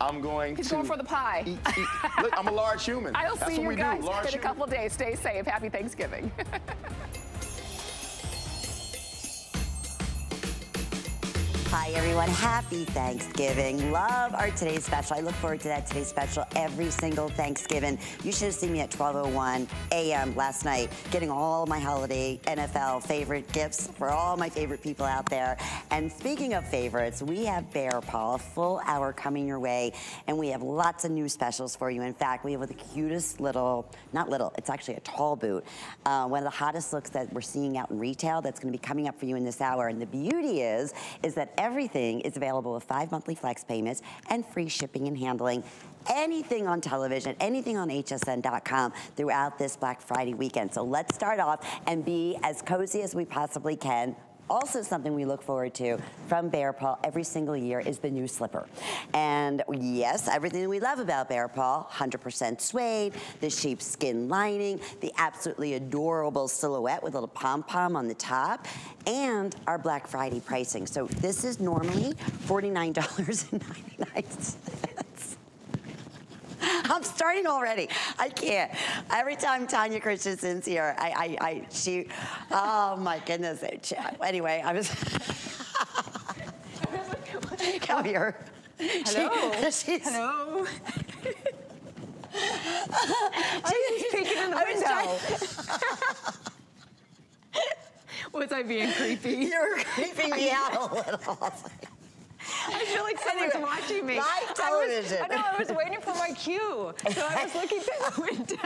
I'm going He's to going for the pie. Eat. Look, I'm a large human. I'll That's see what you guys do. Large in a couple human. Days. Stay safe. Happy Thanksgiving. Hi, everyone. Happy Thanksgiving. Love our today's special. I look forward to that today's special every single Thanksgiving. You should have seen me at 12:01 a.m. last night getting all my holiday NFL favorite gifts for all my favorite people out there. And speaking of favorites, we have Bearpaw, a full hour coming your way, and we have lots of new specials for you. In fact, we have the cutest little, not little, it's actually a tall boot, one of the hottest looks that we're seeing out in retail that's going to be coming up for you in this hour. And the beauty is that everything is available with 5 monthly flex payments and free shipping and handling. Anything on television, anything on hsn.com throughout this Black Friday weekend. So let's start off and be as cozy as we possibly can. Also, something we look forward to from Bearpaw every single year is the new slipper. And yes, everything we love about Bearpaw, 100% suede, the sheepskin lining, the absolutely adorable silhouette with a little pom-pom on the top, and our Black Friday pricing. So this is normally $49.99. I'm starting already. I can't. Every time Tanya Christiansen's here, I she, oh my goodness. Anyway, I was, come here. Hello. Hello. I was peeking in the window. Was I being creepy? You were creeping me out a little. I feel like someone's watching me. Live television. I was waiting for my cue, so I was looking through the window.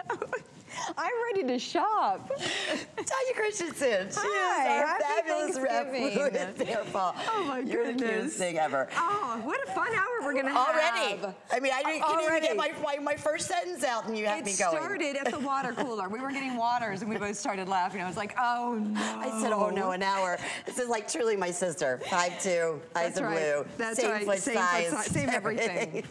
I'm ready to shop. Tanya Christiansen. She is our fabulous rep with Bearpaw. Oh my goodness. You're the cutest thing ever. Oh, what a fun hour we're going to have. Already. I mean, I didn't even get my first sentence out and you had me going. It started at the water cooler. We were getting waters and we both started laughing. I was like, oh no. I said, oh no, an hour. This is like truly my sister. 5'2", eyes of blue. That's right. Same size. Same everything.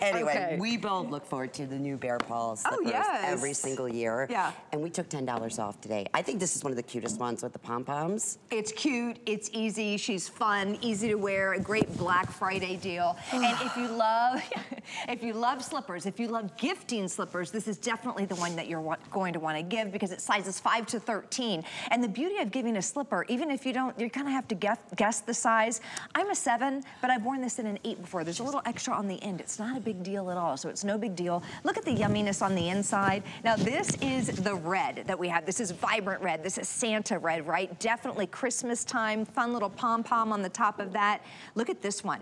Anyway, we both look forward to the new Bearpaw slippers every single year. Yeah. And we took $10 off today. I think this is one of the cutest ones with the pom-poms. It's cute. It's easy. She's fun. Easy to wear. A great Black Friday deal. And if you love slippers, if you love gifting slippers, this is definitely the one that you're going to want to give because it's sizes 5 to 13. And the beauty of giving a slipper, even if you don't, you kind of have to guess the size. I'm a 7, but I've worn this in an 8 before. There's a little extra on the end. It's not a big deal at all, so it's no big deal. Look at the yumminess on the inside. Now, this is the red that we have. This is vibrant red. This is Santa red, right? Definitely Christmas time. Fun little pom-pom on the top of that. Look at this one.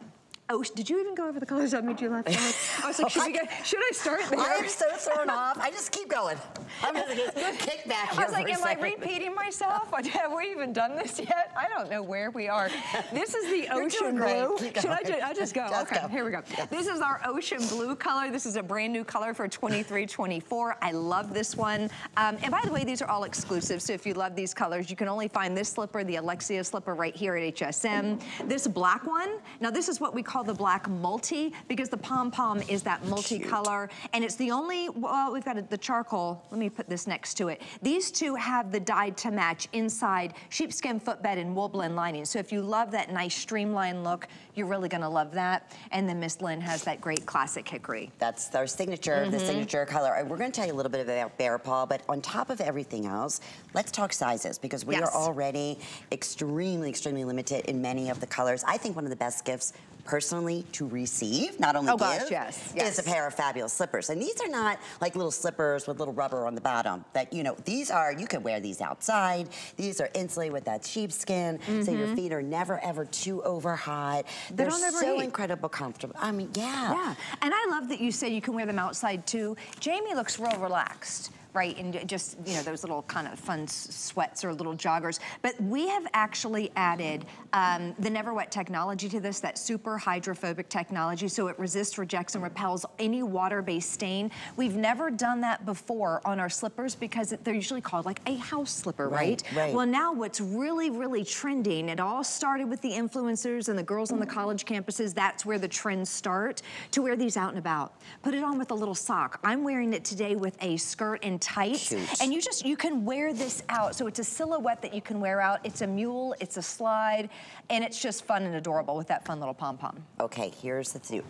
Oh, did you even go over the colors I made you last time? I was like, should I start there? I am so thrown off. I just keep going. I'm going to just kick back here. I was like, am I repeating myself? Have we even done this yet? I don't know where we are. This is the ocean blue. Should I just go? Just okay, go. Here we go. Yes. This is our ocean blue color. This is a brand new color for 23-24. I love this one. And by the way, these are all exclusive. So if you love these colors, you can only find this slipper, the Alexia slipper right here at HSN. This black one. Now, this is what we call the black multi because the pom-pom is that multicolor and it's the only, well, we've got the charcoal. Let me put this next to it. These two have the dyed to match inside sheepskin footbed and wool blend lining. So if you love that nice streamlined look, you're really gonna love that. And then Miss Lynn has that great classic hickory. That's our signature, the signature color. We're gonna tell you a little bit about Bearpaw, but on top of everything else, let's talk sizes because we are already extremely, extremely limited in many of the colors. I think one of the best gifts personally to receive, not only give, is a pair of fabulous slippers. And these are not like little slippers with little rubber on the bottom. That, you know, these are, you can wear these outside. These are insulated with that sheepskin, so your feet are never ever too over hot. They're so incredibly comfortable. I mean, yeah. And I love that you say you can wear them outside too. Jamie looks real relaxed. Right, and just, you know, those little kind of fun sweats or little joggers. But we have actually added the Never Wet technology to this, that super hydrophobic technology, so it resists, rejects, and repels any water-based stain. We've never done that before on our slippers because they're usually called like a house slipper, right? Well, now what's really, really trending, it all started with the influencers and the girls on the college campuses, that's where the trends start, to wear these out and about. Put it on with a little sock. I'm wearing it today with a skirt and tights, and you just, you can wear this out. So it's a silhouette that you can wear out. It's a mule, it's a slide, and it's just fun and adorable with that fun little pom-pom. Okay, here's the thing.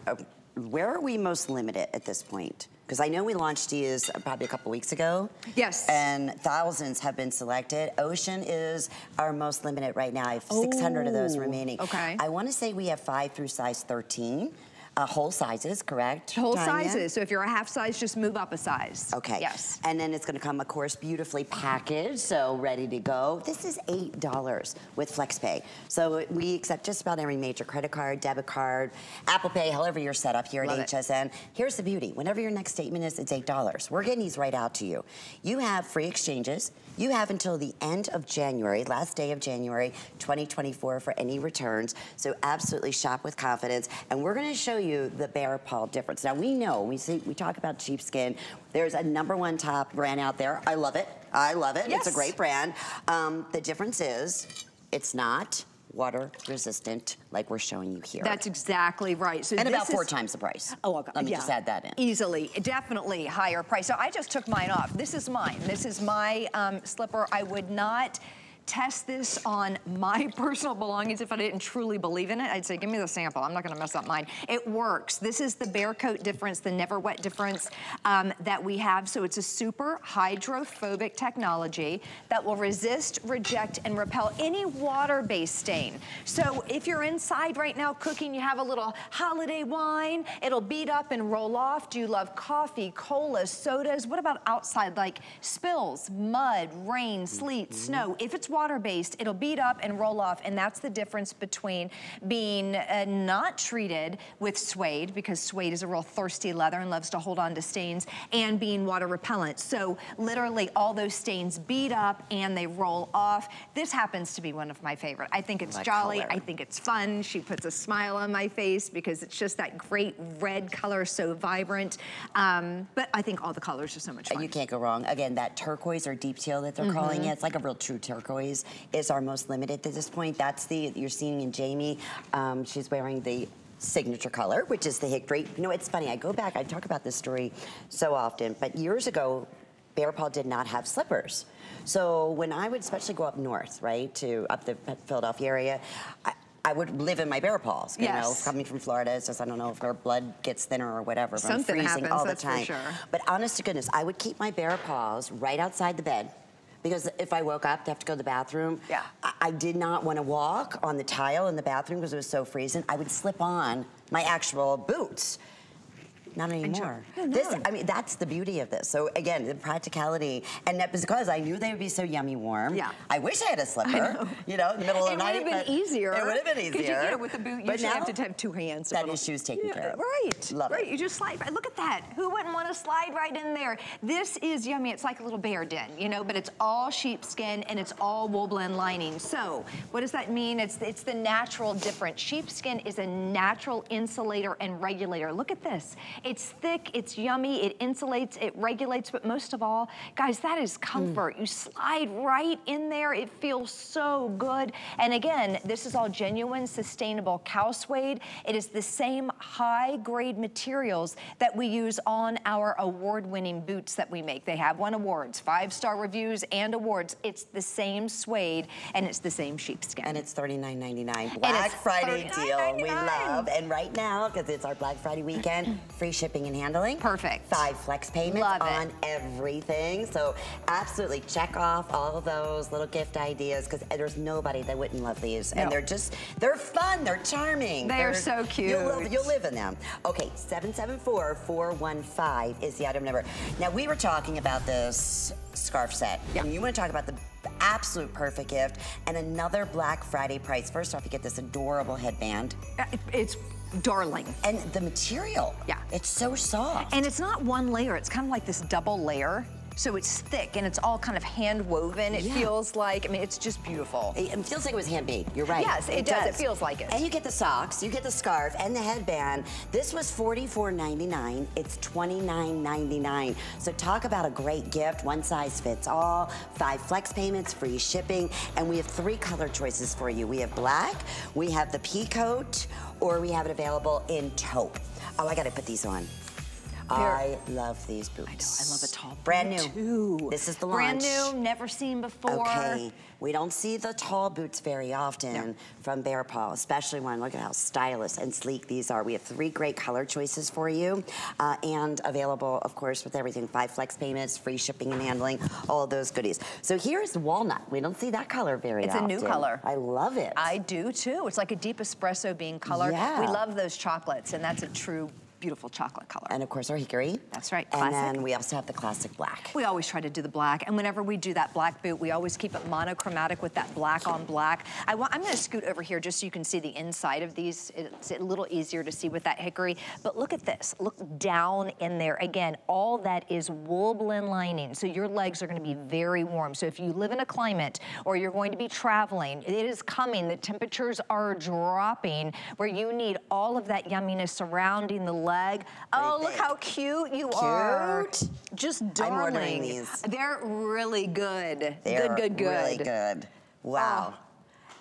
where are we most limited at this point? Because I know we launched these probably a couple weeks ago. Yes. And thousands have been selected. Ocean is our most limited right now. I have 600 of those remaining. Okay. I want to say we have 5 through size 13. Whole sizes, correct? Whole sizes. So if you're a half size, just move up a size. Okay. Yes. And then it's going to come, of course, beautifully packaged, so ready to go. This is $8 with FlexPay. So we accept just about every major credit card, debit card, Apple Pay, however you're set up here at HSN. Here's the beauty. Whenever your next statement is, it's $8. We're getting these right out to you. You have free exchanges. You have until the end of January, last day of January 2024 for any returns. So absolutely shop with confidence. And we're going to show you the Bearpaw difference. Now we know, we talk about sheepskin. There's a #1 top brand out there. I love it. I love it. Yes. It's a great brand. The difference is it's not water resistant like we're showing you here. That's exactly right. So and about 4 times the price. Oh, okay. Let me just add that in. Easily, definitely higher price. So I just took mine off. This is mine. This is my slipper. I would not test this on my personal belongings if I didn't truly believe in it. I'd say, give me the sample. I'm not gonna mess up mine. It works. This is the bear coat difference, the never wet difference that we have. So it's a super hydrophobic technology that will resist, reject, and repel any water-based stain. So if you're inside right now cooking, you have a little holiday wine, it'll beat up and roll off. Do you love coffee, cola, sodas? What about outside, like spills, mud, rain, sleet, snow? If it's water-based, it'll beat up and roll off, and that's the difference between being not treated with suede, because suede is a real thirsty leather and loves to hold on to stains, and being water repellent. So literally all those stains beat up and they roll off. This happens to be one of my favorite. I think it's jolly. I think it's fun. She puts a smile on my face because it's just that great red color, so vibrant. But I think all the colors are so much fun. You can't go wrong. Again, that turquoise or deep teal that they're calling it, it's like a real true turquoise. Is our most limited at this point. That's the, you're seeing in Jamie, she's wearing the signature color, which is the hickory. You know, it's funny, I go back, I talk about this story so often, but years ago, Bearpaw did not have slippers. So when I would especially go up north, right, to up the Philadelphia area, I would live in my Bearpaws, you know, coming from Florida. It's just, I don't know if our blood gets thinner or whatever. But something I'm freezing happens all the time. For sure. But honest to goodness, I would keep my Bearpaws right outside the bed, because if I woke up to have to go to the bathroom, I did not want to walk on the tile in the bathroom because it was so freezing. I would slip on my actual boots. Not anymore. This, I mean, that's the beauty of this. So again, the practicality, and that because I knew they would be so yummy warm. Yeah. I wish I had a slipper. Know. You know, in the middle of the night. It would have been easier. It would have been easier. You know, with the boot, you usually have to have 2 hands. That issue's taken care of. Right. Love it. You just slide. Look at that. Who wouldn't want to slide right in there? This is yummy. It's like a little bear den, you know, but it's all sheepskin and it's all wool blend lining. So what does that mean? It's the natural difference. Sheepskin is a natural insulator and regulator. Look at this. It's thick, it's yummy, it insulates, it regulates, but most of all, guys, that is comfort. You slide right in there, it feels so good. And again, this is all genuine, sustainable cow suede. It is the same high-grade materials that we use on our award-winning boots that we make. They have won awards, 5-star reviews and awards. It's the same suede, and it's the same sheepskin. And it's $39.99. Black Friday deal we love. And right now, because it's our Black Friday weekend, free shipping and handling. Perfect. 5 flex payments on everything. So absolutely check off all of those little gift ideas because there's nobody that wouldn't love these. No. And they're just, they're fun, they're charming. They're so cute. You'll live in them. Okay, 774-415 is the item number. Now we were talking about this scarf set. Yeah. And you want to talk about the absolute perfect gift and another Black Friday price. First off, you get this adorable headband. It's darling. And the material. Yeah. It's so soft. And it's not one layer. It's kind of like this double layer. So it's thick and it's all kind of hand woven. It feels like, I mean, it's just beautiful. It feels like it was hand made. You're right. Yes, it does. It feels like it. And you get the socks, you get the scarf, and the headband. This was $44.99. It's $29.99. So talk about a great gift. One size fits all. 5 flex payments, free shipping, and we have 3 color choices for you. We have black. We have the pea coat, or we have it available in taupe. Oh, I got to put these on. I love these boots. I know, I love a tall boot. Brand new. Too. This is the launch. Brand new, never seen before. Okay, we don't see the tall boots very often from Bearpaw, especially when, look at how stylish and sleek these are. We have three great color choices for you and available, of course, with everything, 5 flex payments, free shipping and handling, all those goodies. So here's walnut. We don't see that color very often. It's a new color. I love it. I do too. It's like a deep espresso bean color. Yeah. We love those chocolates, and that's a true beautiful chocolate color. And of course our hickory. That's right, classic. And then we also have the classic black. We always try to do the black, and whenever we do that black boot, we always keep it monochromatic with that black on black. I'm gonna scoot over here just so you can see the inside of these. It's a little easier to see with that hickory, but look at this, look down in there. Again, all that is wool blend lining, so your legs are gonna be very warm. So if you live in a climate or you're going to be traveling, it is coming, the temperatures are dropping, where you need all of that yumminess surrounding the leg. Oh, look how cute you are. Just darling. I'm ordering these. They're really good. They're good. Really good. Wow. Oh.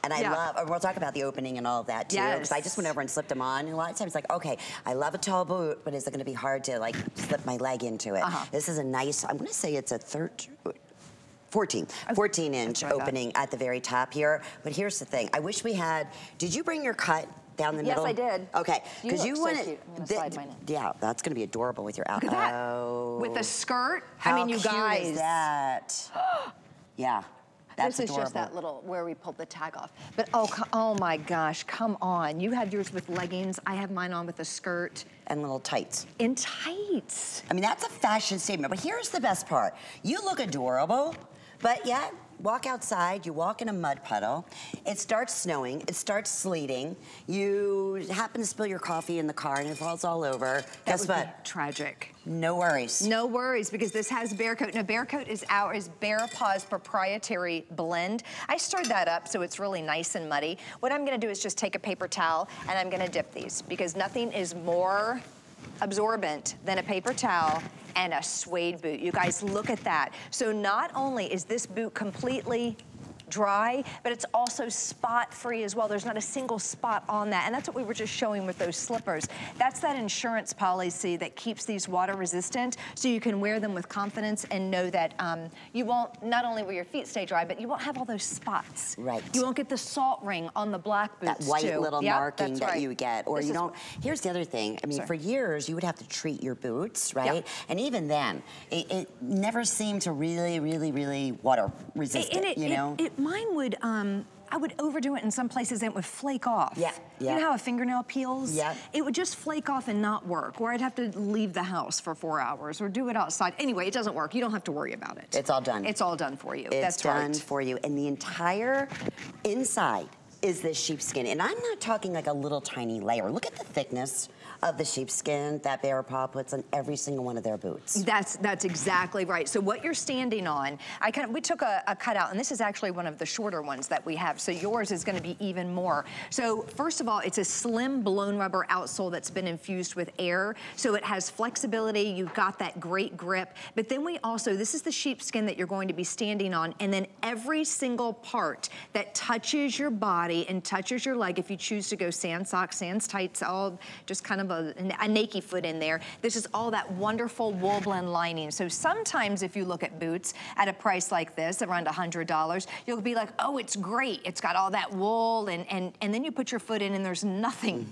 And I love, we'll talk about the opening and all of that too, because I just went over and slipped them on, and a lot of times like, okay, I love a tall boot, but is it gonna be hard to like slip my leg into it? This is a nice, I'm gonna say it's a 14 inch opening at the very top here. But here's the thing, I wish we had, did you bring your cut down the middle? Yes, I did. Okay, because you want to. Yeah, that's going to be adorable with your outfit. Look at that. Oh, with a skirt. How cute guys. Is that? Yeah, that's adorable. This is just that little where we pulled the tag off. But oh my gosh, come on! You have yours with leggings. I have mine on with a skirt. And little tights. In tights. I mean, that's a fashion statement. But here's the best part: you look adorable, but yet. Walk outside, you walk in a mud puddle, it starts snowing, it starts sleeting, you happen to spill your coffee in the car and it falls all over. Guess what? That would be tragic. No worries. No worries, because this has Bear Coat. Now, Bear Coat is Bearpaw's proprietary blend. I stirred that up so it's really nice and muddy. What I'm gonna do is just take a paper towel and I'm gonna dip these, because nothing is more absorbent than a paper towel and a suede boot. You guys, look at that. So not only is this boot completely dry, but it's also spot free as well. There's not a single spot on that. And that's what we were just showing with those slippers. That's that insurance policy that keeps these water resistant, so you can wear them with confidence and know that you won't, not only will your feet stay dry, but you won't have all those spots. Right. You won't get the salt ring on the black boots. That white little marking that you get. Or you don't, here's the other thing. I mean, for years, you would have to treat your boots, right? Yep. And even then, it never seemed to really, really, really water resistant, you know? Mine would, I would overdo it in some places and it would flake off. Yeah, yeah. You know how a fingernail peels? Yeah. It would just flake off and not work, or I'd have to leave the house for 4 hours or do it outside. Anyway, it doesn't work. You don't have to worry about it. It's all done. It's all done for you. That's right. It's done for you. And the entire inside is this sheepskin. And I'm not talking like a little tiny layer. Look at the thickness of the sheepskin that Bearpaw puts on every single one of their boots. That's exactly right. So what you're standing on, we took a cutout, and this is actually one of the shorter ones that we have, so yours is gonna be even more. So first of all, it's a slim blown rubber outsole that's been infused with air, so it has flexibility, you've got that great grip, but then we also, this is the sheepskin that you're going to be standing on, and then every single part that touches your body and touches your leg, if you choose to go sans socks, sans tights, all just kind of a naked foot in there. This is all that wonderful wool blend lining. So sometimes if you look at boots at a price like this, around $100, you'll be like, oh, it's great. It's got all that wool, and then you put your foot in and there's nothing.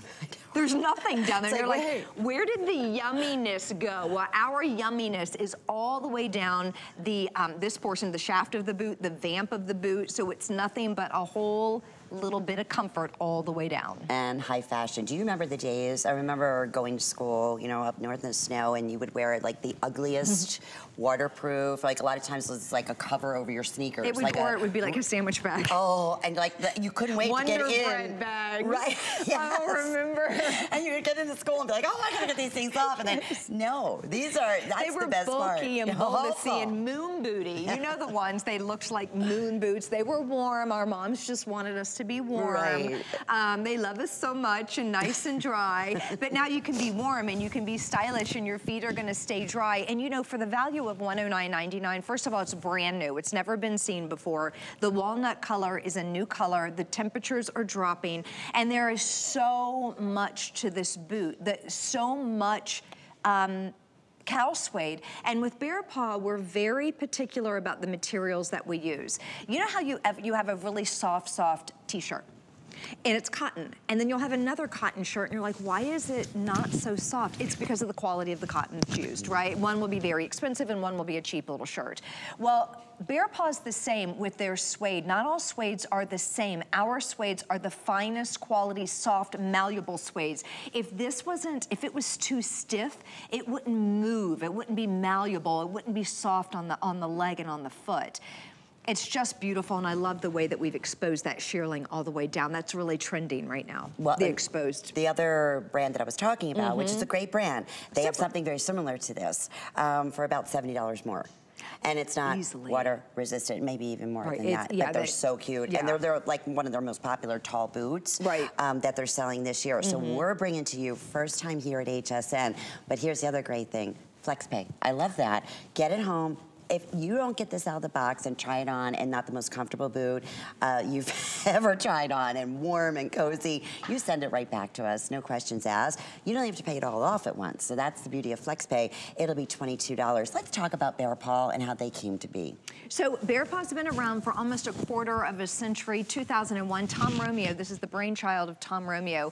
There's nothing down there. You're like, where did the yumminess go? Well, our yumminess is all the way down the this portion, the shaft of the boot, the vamp of the boot, so it's nothing but a whole little bit of comfort all the way down. And high fashion. Do you remember the days? I remember going to school, you know, up north in the snow, and you would wear like the ugliest waterproof, like a lot of times it's like a cover over your sneakers. It would, like it would be like a sandwich bag. Oh, and like you couldn't wait to get in. Wonder bread bags. Right. Yes. I remember. And you would get into school and be like, oh, I gotta get these things off. And then, no, these are, that's the best part. They were bulky and bulbous and moon booty. You know the ones, they looked like moon boots. They were warm. Our moms just wanted us to be warm. Right. They love us so much, and nice and dry. But now you can be warm and you can be stylish and your feet are gonna stay dry. And you know, for the value of $109.99, first of all, it's brand new. It's never been seen before. The walnut color is a new color. The temperatures are dropping. And there is so much to this boot, so much cow suede. And with Bearpaw, we're very particular about the materials that we use. You know how you have a really soft t-shirt? And it's cotton, and then you'll have another cotton shirt and you're like, why is it not so soft? It's because of the quality of the cotton that's used, right? One will be very expensive and one will be a cheap little shirt. Well, Bearpaw's the same with their suede. Not all suedes are the same. Our suedes are the finest quality, soft, malleable suedes. If this wasn't, if it was too stiff, it wouldn't move, it wouldn't be malleable, it wouldn't be soft on the leg and on the foot. It's just beautiful, and I love the way that we've exposed that shearling all the way down. That's really trending right now, well, the exposed. The other brand that I was talking about, which is a great brand, they have something very similar to this for about $70 more. And it's not water resistant, maybe even more than that. Yeah, but they're so cute. Yeah. And they're like one of their most popular tall boots that they're selling this year. So we're bringing to you first time here at HSN. But here's the other great thing, FlexPay. I love that. Get it home. If you don't get this out of the box and try it on and not the most comfortable boot you've ever tried on and warm and cozy, you send it right back to us, no questions asked. You don't have to pay it all off at once. So that's the beauty of FlexPay. It'll be $22. Let's talk about Bearpaw and how they came to be. So Bearpaw's been around for almost a quarter of a century, 2001. Tom Romeo, this is the brainchild of Tom Romeo.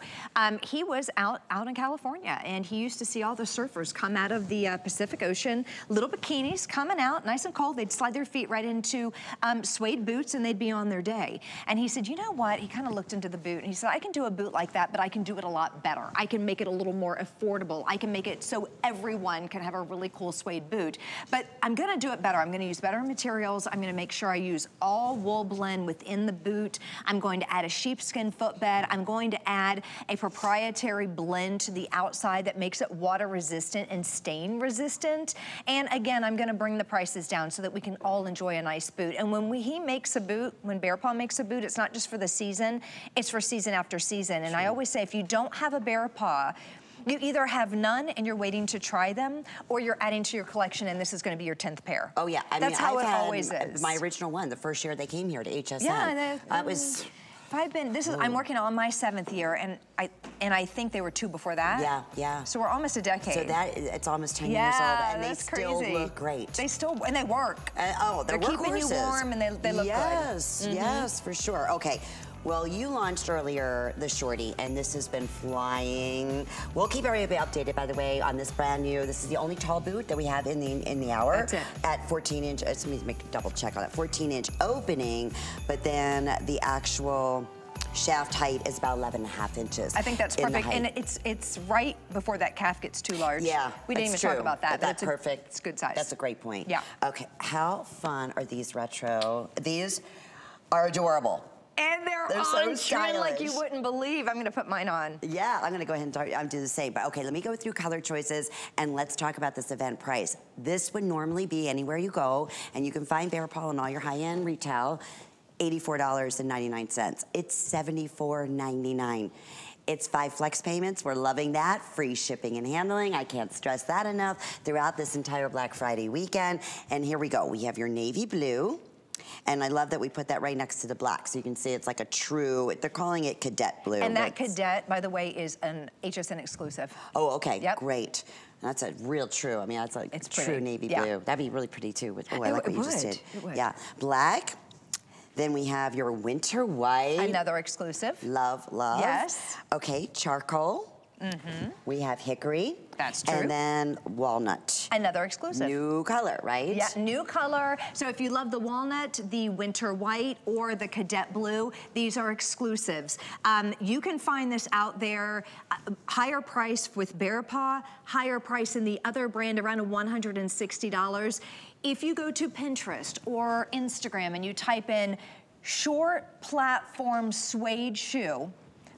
He was out in California, and he used to see all the surfers come out of the Pacific Ocean, little bikinis coming out, nice and cold. They'd slide their feet right into suede boots and they'd be on their day. And he said, you know what? He kind of looked into the boot and he said, I can do a boot like that, but I can do it a lot better. I can make it a little more affordable. I can make it so everyone can have a really cool suede boot, but I'm gonna do it better. I'm gonna use better materials. I'm gonna make sure I use all wool blend within the boot. I'm going to add a sheepskin footbed. I'm going to add a proprietary blend to the outside that makes it water resistant and stain resistant. And again, I'm gonna bring the price down so that we can all enjoy a nice boot. And when he makes a boot, when Bearpaw makes a boot, it's not just for the season, it's for season after season. And I always say, if you don't have a Bearpaw, you either have none and you're waiting to try them, or you're adding to your collection and this is going to be your 10th pair. Oh yeah, I mean, that's how it always is. My original one, the first year they came here to HSN. Yeah, that was... I'm working on my 7th year, and I think they were 2 before that. Yeah, yeah. So we're almost a decade. So that it's almost 10 years old, and they still look great. They still and they work. They're keeping you warm, and they look good. Yes, for sure. Okay. Well, you launched earlier the Shorty, and this has been flying. We'll keep everybody updated, by the way, on this brand new. This is the only tall boot that we have in the hour. That's it. At 14-inch. Let me make a double check on that. 14-inch opening, but then the actual shaft height is about 11.5 inches. I think that's perfect, and it's right before that calf gets too large. Yeah, we didn't even talk about that. That's perfect. It's good size. That's a great point. Yeah. Okay. How fun are these retro? These are adorable. And they're on trend like you wouldn't believe. I'm gonna put mine on. Yeah, I'm gonna go ahead and do the same. But okay, let me go through color choices and let's talk about this event price. This would normally be anywhere you go, and you can find Bearpaw in all your high-end retail, $84.99. It's $74.99. It's 5 flex payments. We're loving that. Free shipping and handling. I can't stress that enough throughout this entire Black Friday weekend. And here we go. We have your navy blue. And I love that we put that right next to the black, so you can see it's like a true, they're calling it cadet blue. And that cadet, by the way, is an HSN exclusive. Oh, okay, great. That's a real true, I mean, that's like it's true navy blue. That'd be really pretty too. With, oh, I like what you just did. Yeah, black. Then we have your winter white. Another exclusive. Love, love. Yes. Okay, charcoal. Mm-hmm. We have hickory. That's true. And then walnut. Another exclusive. New color, right? Yeah, new color. So if you love the walnut, the winter white, or the cadet blue, these are exclusives. You can find this out there. Higher price with Bearpaw, higher price in the other brand, around $160. If you go to Pinterest or Instagram and you type in short platform suede shoe,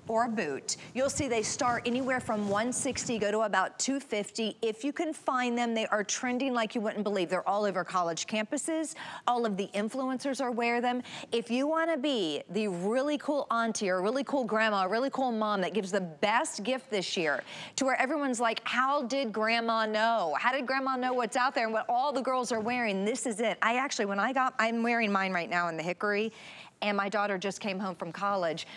or a boot, you'll see they start anywhere from $160, go to about $250. If you can find them, they are trending like you wouldn't believe. They're all over college campuses. All of the influencers are wearing them. If you wanna be the really cool auntie or really cool grandma, or really cool mom that gives the best gift this year, to where everyone's like, how did grandma know? How did grandma know what's out there and what all the girls are wearing? This is it. I actually, I'm wearing mine right now in the hickory, and my daughter just came home from college.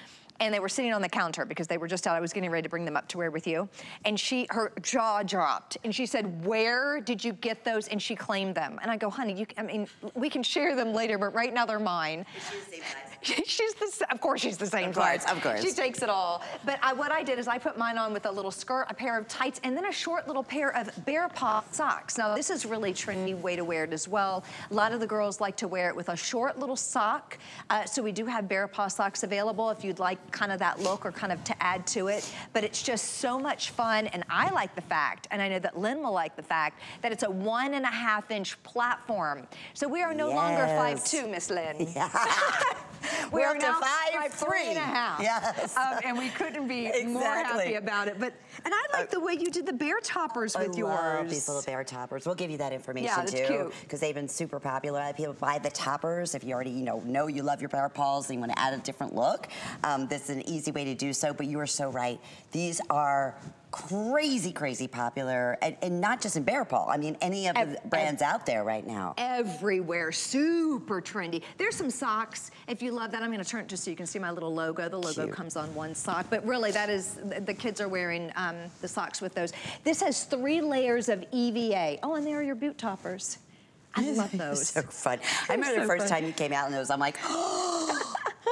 and they were sitting on the counter because they were just out. I was getting ready to bring them up to wear with you. And her jaw dropped, and she said, where did you get those? And she claimed them. And I go, honey, I mean, we can share them later, but right now they're mine. She's the same size. Of course she's the same size. Of course. She takes it all. But what I did is I put mine on with a little skirt, a pair of tights, and then a short little pair of Bearpaw socks. Now, this is really trendy way to wear it as well. A lot of the girls like to wear it with a short little sock. So we do have Bearpaw socks available if you'd like kind of that look or kind of to add to it. But it's just so much fun, and I like the fact, and I know that Lynn will like the fact, that it's a 1.5-inch platform. So we are no longer 5'2", Miss Lynn. Yeah. We are now 5'3.5". Yes. And we couldn't be more happy about it. But and I like the way you did the bear toppers with yours. I love these little bear toppers. We'll give you that information too, because they've been super popular. People buy the toppers if you already know you love your bear paws and you want to add a different look. This is an easy way to do so. But you are so right. These are crazy, crazy popular, and not just in Bearpaw. I mean, any of the brands out there right now. Everywhere, super trendy. There's some socks, if you love that. I'm gonna turn it just so you can see my little logo. The logo comes on one sock, but really that is, the kids are wearing the socks with those. This has 3 layers of EVA. Oh, and there are your boot toppers. I love those. So fun. I remember the first time you came out in those, I'm like, oh!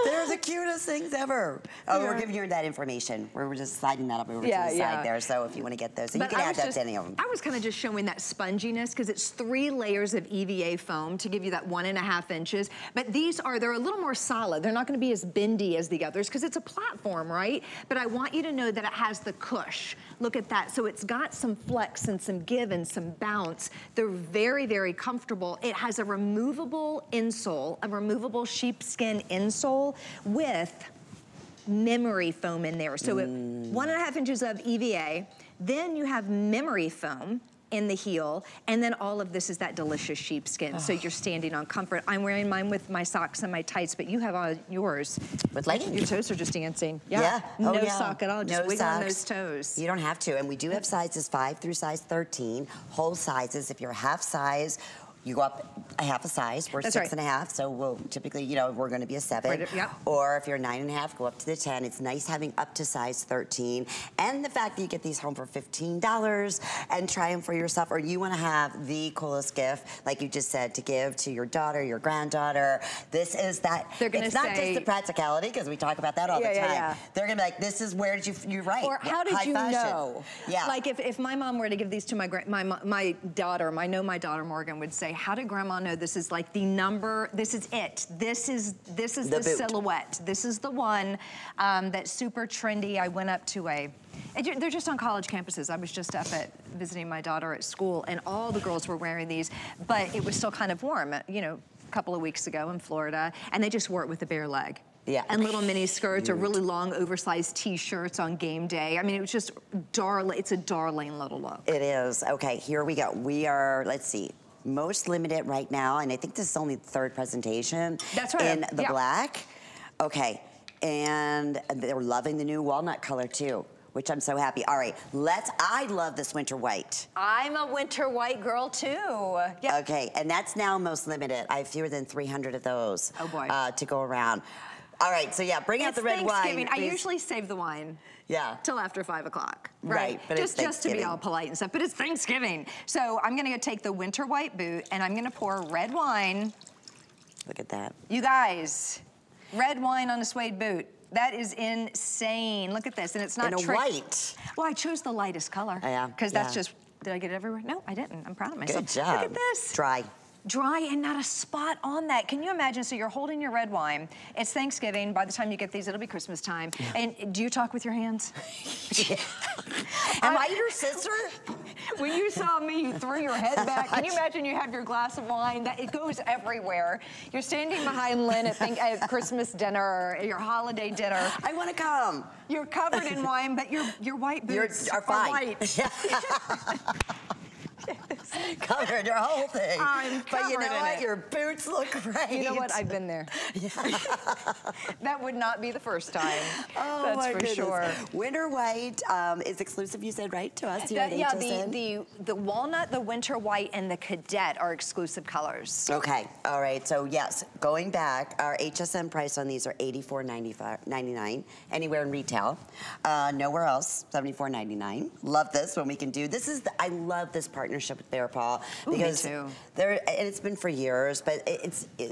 They're the cutest things ever. Oh, yeah. We're giving you that information. We're just sliding that up over to the side there. So if you want to get those, so you can add that to any of them. I was kind of just showing that sponginess because it's 3 layers of EVA foam to give you that 1.5 inches. But these are, they're a little more solid. They're not going to be as bendy as the others because it's a platform, right? But I want you to know that it has the cush. Look at that. So it's got some flex and some give and some bounce. They're very, very comfortable. It has a removable insole, a removable sheepskin insole, with memory foam in there. So 1.5 inches of EVA, then you have memory foam in the heel, and then all of this is that delicious sheepskin. So you're standing on comfort. I'm wearing mine with my socks and my tights, but you have on yours. With leggings. Your toes are just dancing. Yeah. Oh, no sock at all, just wiggling those toes. You don't have to, and we do have sizes 5 through size 13, whole sizes. If you're half size, you go up a half a size. We're 6.5, so we'll typically, we're gonna be a 7. Right, yep. Or if you're 9.5, go up to the 10. It's nice having up to size 13. And the fact that you get these home for $15 and try them for yourself, or you wanna have the coolest gift, like you just said, to give to your daughter, your granddaughter. This is that, it's not just the practicality, because we talk about that all the time. Yeah. They're gonna be like, this is where did you write? Or how did you know? Yeah. Like if my mom were to give these to my daughter, my daughter Morgan would say, how did grandma know this is like the number, this is it. This is the silhouette. This is the one that's super trendy. I went up to they're just on college campuses. I was just up visiting my daughter at school, and all the girls were wearing these, but it was still kind of warm, a couple of weeks ago in Florida, and they just wore it with a bare leg. Yeah. And little mini skirts or really long oversized t-shirts on game day. I mean, it was just darling. It's a darling little look. It is. Okay, here we go. We are, let's see. Most limited right now, and I think this is only the 3rd presentation. That's right. In the black. Okay, and they're loving the new walnut color too, which I'm so happy. All right, I love this winter white. I'm a winter white girl too. Yeah. Okay, and that's now most limited. I have fewer than 300 of those. Oh boy. To go around. All right, so yeah, bring out the red wine. I usually save the wine. Yeah. Till after 5 o'clock. Right. But just to be all polite and stuff. But it's Thanksgiving. So I'm gonna go take the winter white boot and I'm gonna pour red wine. Look at that. You guys, red wine on a suede boot. That is insane. Look at this. And it's not white. Well, I chose the lightest color. Oh, yeah. Because that's just, did I get it everywhere? No, I didn't. I'm proud of myself. Good job. Look at this. Dry. Dry and not a spot on that. Can you imagine? So you're holding your red wine. It's Thanksgiving. By the time you get these, it'll be Christmas time. Yeah. And do you talk with your hands? Yeah. Am I your sister? When you saw me, you threw your head back. Can you imagine you have your glass of wine? It goes everywhere. You're standing behind Lynn at Christmas dinner, or your holiday dinner. I want to come. You're covered in wine, but your white boots are fine. White. covered your whole thing. I'm covered. But you know what? Your boots look great. You know what? I've been there. Yeah. That would not be the first time. Oh, that's for sure. Winter white is exclusive, you said, right, to us here at HSN? The walnut, the winter white, and the cadet are exclusive colors. Okay. All right. So, yes, going back, our HSN price on these are $84.99 anywhere in retail. Nowhere else, $74.99. Love this when we can do. This is, I love this partnership with Bearpaw. Because me too. And it's been for years, but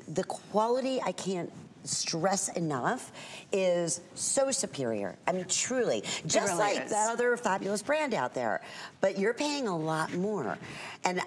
the quality, I can't stress enough, is so superior. I mean, truly, just like that other fabulous brand out there. But you're paying a lot more. And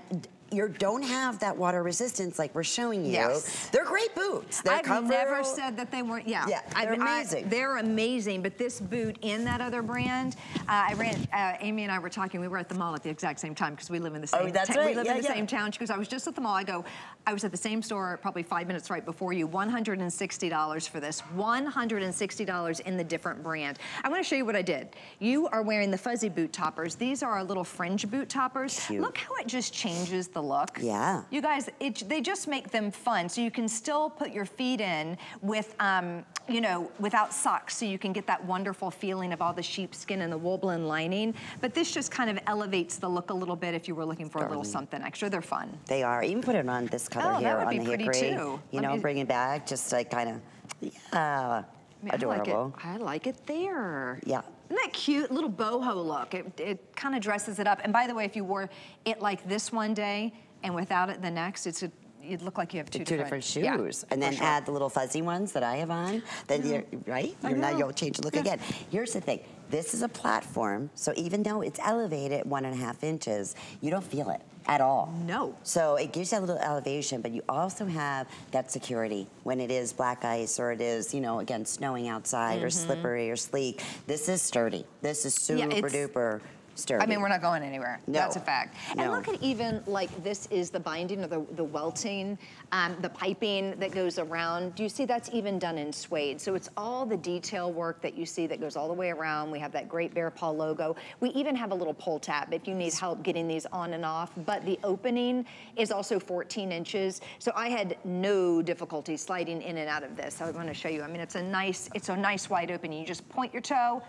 you don't have that water resistance like we're showing you. Yes. They're great boots. They're never said that they weren't. Yeah, yeah, they're amazing. They're amazing, but this boot in that other brand, Amy and I were talking, we were at the mall at the exact same time because we live in the same town. Oh, that's right. We live in the same town. She goes, I was just at the mall. I go, I was at the same store probably 5 minutes right before you. $160 for this. $160 in the different brand. I want to show you what I did. You are wearing the fuzzy boot toppers. These are our little fringe boot toppers. Cute. Look how it just changes the look. Yeah. You guys, they just make them fun. So you can still put your feet in with, you know, without socks. So you can get that wonderful feeling of all the sheepskin and the wool-blend lining. But this just kind of elevates the look a little bit if you were looking for a little something extra. They're fun. They are. Even put it on this color here on the hickory. Too. You know, bring it back, just like kind of, adorable. I like it there. Yeah. Isn't that cute? Little boho look. It kind of dresses it up. And by the way, if you wore it like this one day and without it the next, you'd look like you have two different shoes. Yeah, and then add the little fuzzy ones that I have on. Then you'll change the look again. Here's the thing. This is a platform, so even though it's elevated 1.5 inches, you don't feel it at all. No. So it gives you a little elevation, but you also have that security when it is black ice or it is, you know, again, snowing outside or slippery or sleek. This is sturdy. This is super duper sturdy. I mean, we're not going anywhere. No. That's a fact. No. And look at even, like, this is the binding or the welting, the piping that goes around. Do you see that's even done in suede? So it's all the detail work that you see that goes all the way around. We have that great Bearpaw logo. We even have a little pull tab if you need help getting these on and off. But the opening is also 14 inches. So I had no difficulty sliding in and out of this. I want to show you. I mean, it's a nice wide opening. You just point your toe,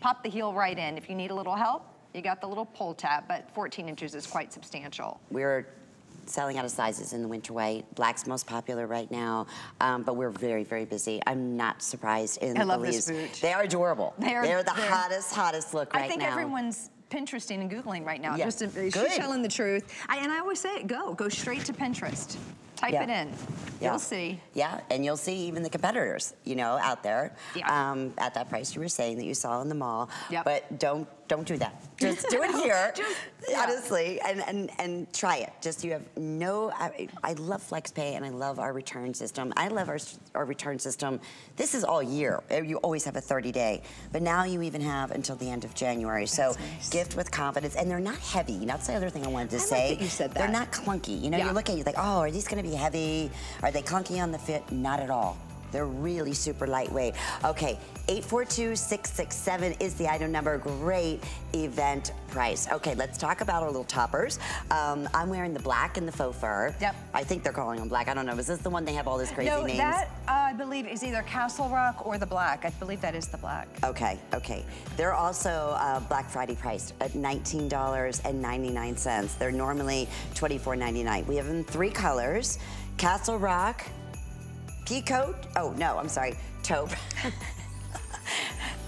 pop the heel right in. If you need a little help, you got the little pull tab, but 14 inches is quite substantial. We're selling out of sizes in the winter white. Black's most popular right now, but we're very, very busy. I'm not surprised in the least. I love this boot. They are adorable. They're the hottest look right now. I think everyone's Pinteresting and Googling right now. Just she's telling the truth. And I always say it, go straight to Pinterest. Type it in. You'll see. Yeah, and you'll see even the competitors, you know, out there at that price you were saying that you saw in the mall. Yep. But don't do that. Just do it here, honestly, and try it. Just you have no, I love FlexPay and I love our return system. I love our return system. This is all year. You always have a 30-day, but now you even have until the end of January. So gift with confidence, and they're not heavy. That's the other thing I wanted to say. I like that you said that. They're not clunky. You know, you look at it, you're like, oh, are these going to be heavy? Are they clunky on the fit? Not at all. They're really super lightweight. Okay, 842-667 is the item number. Great event price. Okay, let's talk about our little toppers. I'm wearing the black and the faux fur. Yep. I think they're calling them black. I don't know. Is this the one they have all these crazy names? No, that I believe is either Castle Rock or the black. I believe that is the black. Okay, okay. They're also Black Friday priced at $19.99. They're normally $24.99. We have them in three colors. Castle Rock, peacoat, oh no, I'm sorry, taupe,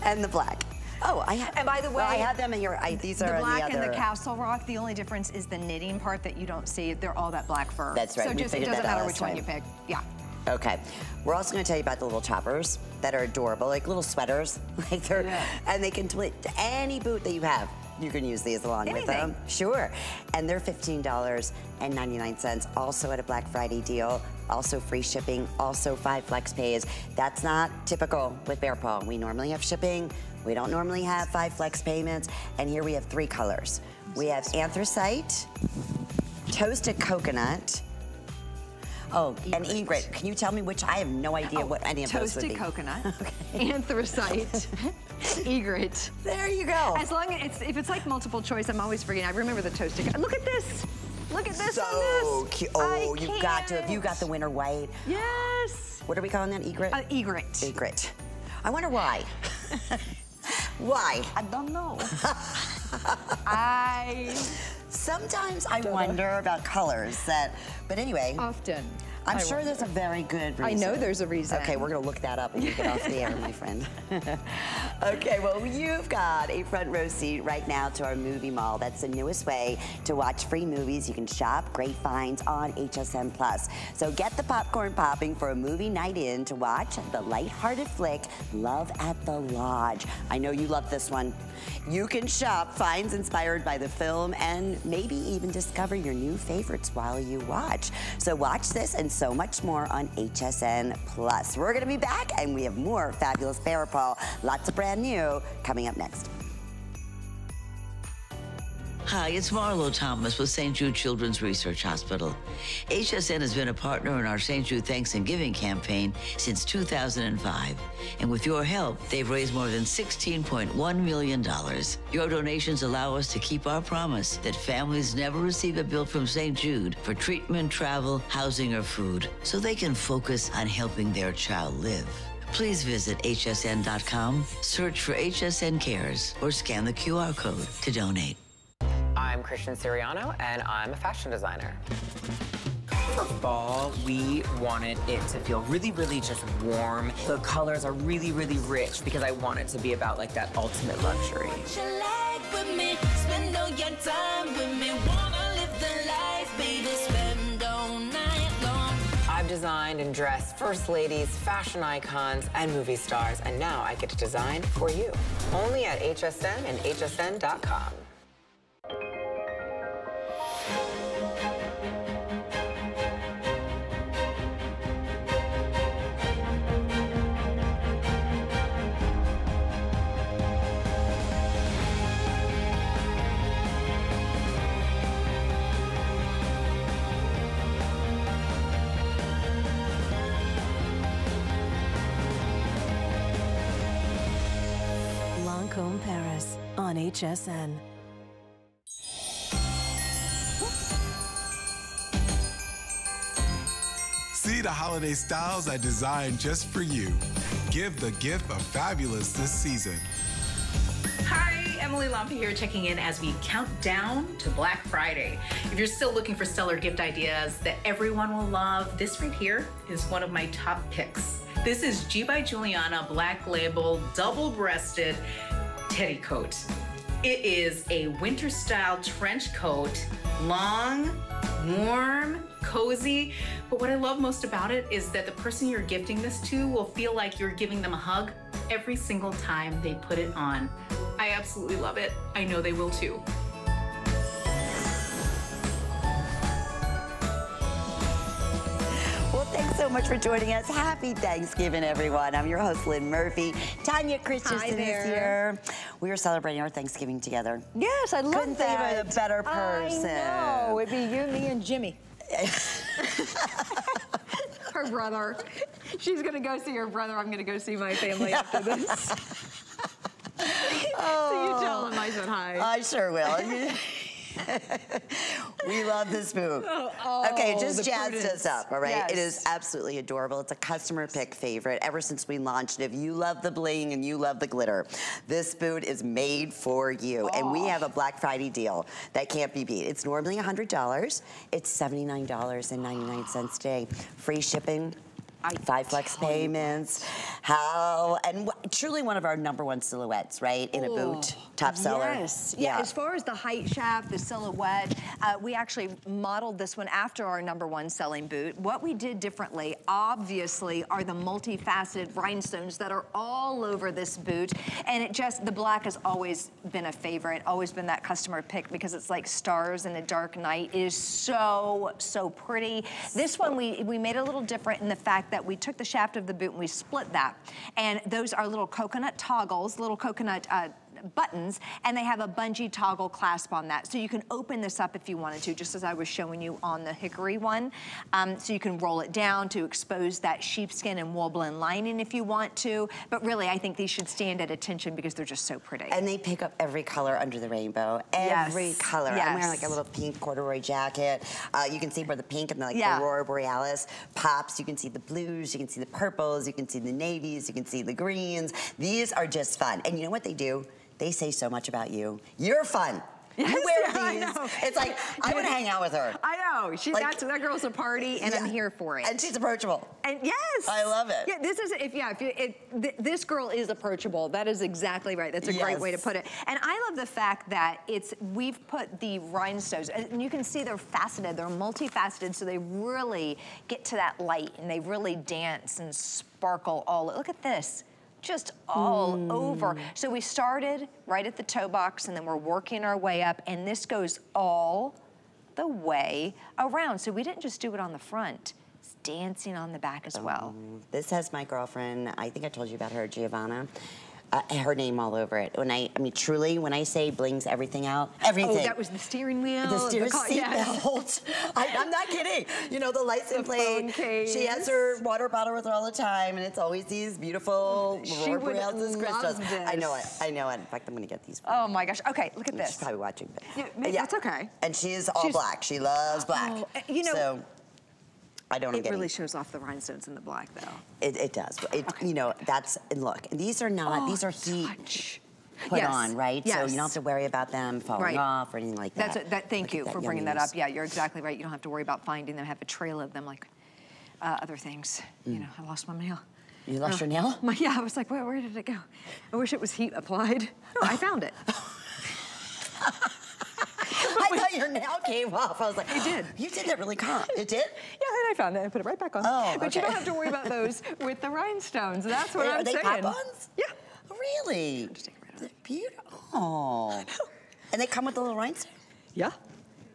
and the black. Oh, and by the way, I had them in your, these are the black and the Castle Rock. The only difference is the knitting part that you don't see. They're all that black fur. That's right. So just, it doesn't matter which one you pick. Yeah. Okay. We're also going to tell you about the little toppers that are adorable, like little sweaters, like they're, and they can split any boot that you have. You can use these along with them. Sure. And they're $15.99, also at a Black Friday deal, also free shipping, also 5 flex pays. That's not typical with Bearpaw. We normally have shipping. We don't normally have 5 flex payments. And here we have three colors. We have anthracite, toasted coconut, oh, and egret. Can you tell me which? I have no idea what any of those would be. Toasted coconut, anthracite, egret. There you go. As long as if it's like multiple choice, I'm always forgetting. I remember the toasted. Look at this. Look at this. So cute. Oh, you got to. If you got the winter white. Yes. What are we calling that? Egret? Egret. Egret. I wonder why. Why? I don't know. Sometimes I wonder about colors that, but anyway. Often. I'm sure there's a very good reason. I know there's a reason. Okay, we're gonna look that up when you get off the air, my friend. Okay, well, you've got a front row seat right now to our movie mall. That's the newest way to watch free movies. You can shop great finds on HSN Plus. So get the popcorn popping for a movie night in to watch the lighthearted flick Love at the Lodge. I know you love this one. You can shop finds inspired by the film and maybe even discover your new favorites while you watch. So watch this and so much more on HSN Plus. We're gonna be back and we have more fabulous Bearpaw, lots of brand new coming up next. Hi, it's Marlo Thomas with St. Jude Children's Research Hospital. HSN has been a partner in our St. Jude Thanks and Giving campaign since 2005. And with your help, they've raised more than $16.1 million. Your donations allow us to keep our promise that families never receive a bill from St. Jude for treatment, travel, housing, or food, so they can focus on helping their child live. Please visit hsn.com, search for HSN Cares, or scan the QR code to donate. I'm Christian Siriano, and I'm a fashion designer. For fall, we wanted it to feel really, really just warm. The colors are really, really rich because I want it to be about like that ultimate luxury. I've designed and dressed first ladies, fashion icons, and movie stars, and now I get to design for you. Only at HSN and hsn.com. Paris on HSN. See the holiday styles I designed just for you. Give the gift of fabulous this season. Hi, Emily Lampa here, checking in as we count down to Black Friday. If you're still looking for stellar gift ideas that everyone will love, this right here is one of my top picks. This is G by Juliana Black Label double-breasted teddy coat. It is a winter style trench coat, long, warm, cozy. But what I love most about it is that the person you're gifting this to will feel like you're giving them a hug every single time they put it on. I absolutely love it. I know they will too. Thanks so much for joining us. Happy Thanksgiving, everyone. I'm your host, Lynn Murphy. Tanya Christiansen is here. We are celebrating our Thanksgiving together. Yes, I love Couldn't that. Couldn't think of a better person. I know. It'd be you, me, and Jimmy. Her brother. She's going to go see her brother. I'm going to go see my family after this. Oh. So you tell him I said hi. I sure will. We love this move. Oh, okay, just jazzed us up, all right? Yes. It is absolutely adorable. It's a customer pick favorite ever since we launched it. If you love the bling and you love the glitter, this boot is made for you. Oh. And we have a Black Friday deal that can't be beat. It's normally $100. It's $79.99 today. Free shipping. 5 flex payments, and truly one of our #1 silhouettes, right? In a boot, top seller. Yes, yeah. As far as the height shaft, the silhouette, we actually modeled this one after our #1 selling boot. What we did differently, obviously, are the multifaceted rhinestones that are all over this boot. And it just, the black has always been a favorite, always been that customer pick because it's like stars in a dark night. It is so, so pretty. This one, we made it a little different in the fact that we took the shaft of the boot and we split that. And those are little coconut toggles, little coconut buttons, and they have a bungee toggle clasp on that. So you can open this up if you wanted to, just as I was showing you on the hickory one. So you can roll it down to expose that sheepskin and woblin lining if you want to. But really, I think these should stand at attention because they're just so pretty. And they pick up every color under the rainbow. Every color. Yes. I'm wearing like a little pink corduroy jacket. You can see where the pink and the like Aurora Borealis pops. You can see the blues, you can see the purples, you can see the navies, you can see the greens. These are just fun. And you know what they do? They say so much about you. You're fun. Yes, you wear these. I know. It's like, I would hang out with her. I know. She's like, that girl's a party, and I'm here for it. And she's approachable. And yes. I love it. Yeah, this is, this girl is approachable. That is exactly right. That's a great way to put it. And I love the fact that it's, we've put the rhinestones, and you can see they're faceted, they're multifaceted, so they really get to that light, and they really dance and sparkle all, look at this. Just all over. So we started right at the toe box, and then we're working our way up, and this goes all the way around. So we didn't just do it on the front. It's dancing on the back as well. This has my girlfriend, I think I told you about her, Giovanna. Her name all over it. When I mean, truly, when I say blings everything out, everything. Oh, that was the steering wheel. The steering seat belt. I'm not kidding. You know, the license plate. She has her water bottle with her all the time, and it's always these beautiful Aurora Borealis crystals. I know it. I know it. In fact, I'm going to get these. Oh my gosh. Okay, look at this. She's probably watching, but yeah, that's okay. And she's all black. She loves black. Oh, you know. So, I don't get it. It really shows off the rhinestones in the black, though. It does. You know, that's, and look, these are not, these are heat put on, right? Yes. So you don't have to worry about them falling off or anything like that. Thank you for bringing that up. Yeah, you're exactly right. You don't have to worry about finding them, have a trail of them like other things. You know, I lost my nail. You lost your nail? Yeah, I was like, where did it go? I wish it was heat applied. No, I found it. I thought your nail came off. I was like, it did. You did that really calm. It did? Yeah, and I found it and put it right back on. Oh, but you don't have to worry about those with the rhinestones. That's what I'm saying. Are they pop-ons? Yeah. Really? I'm just taking right off. They're beautiful. I know. And they come with the little rhinestone? Yeah.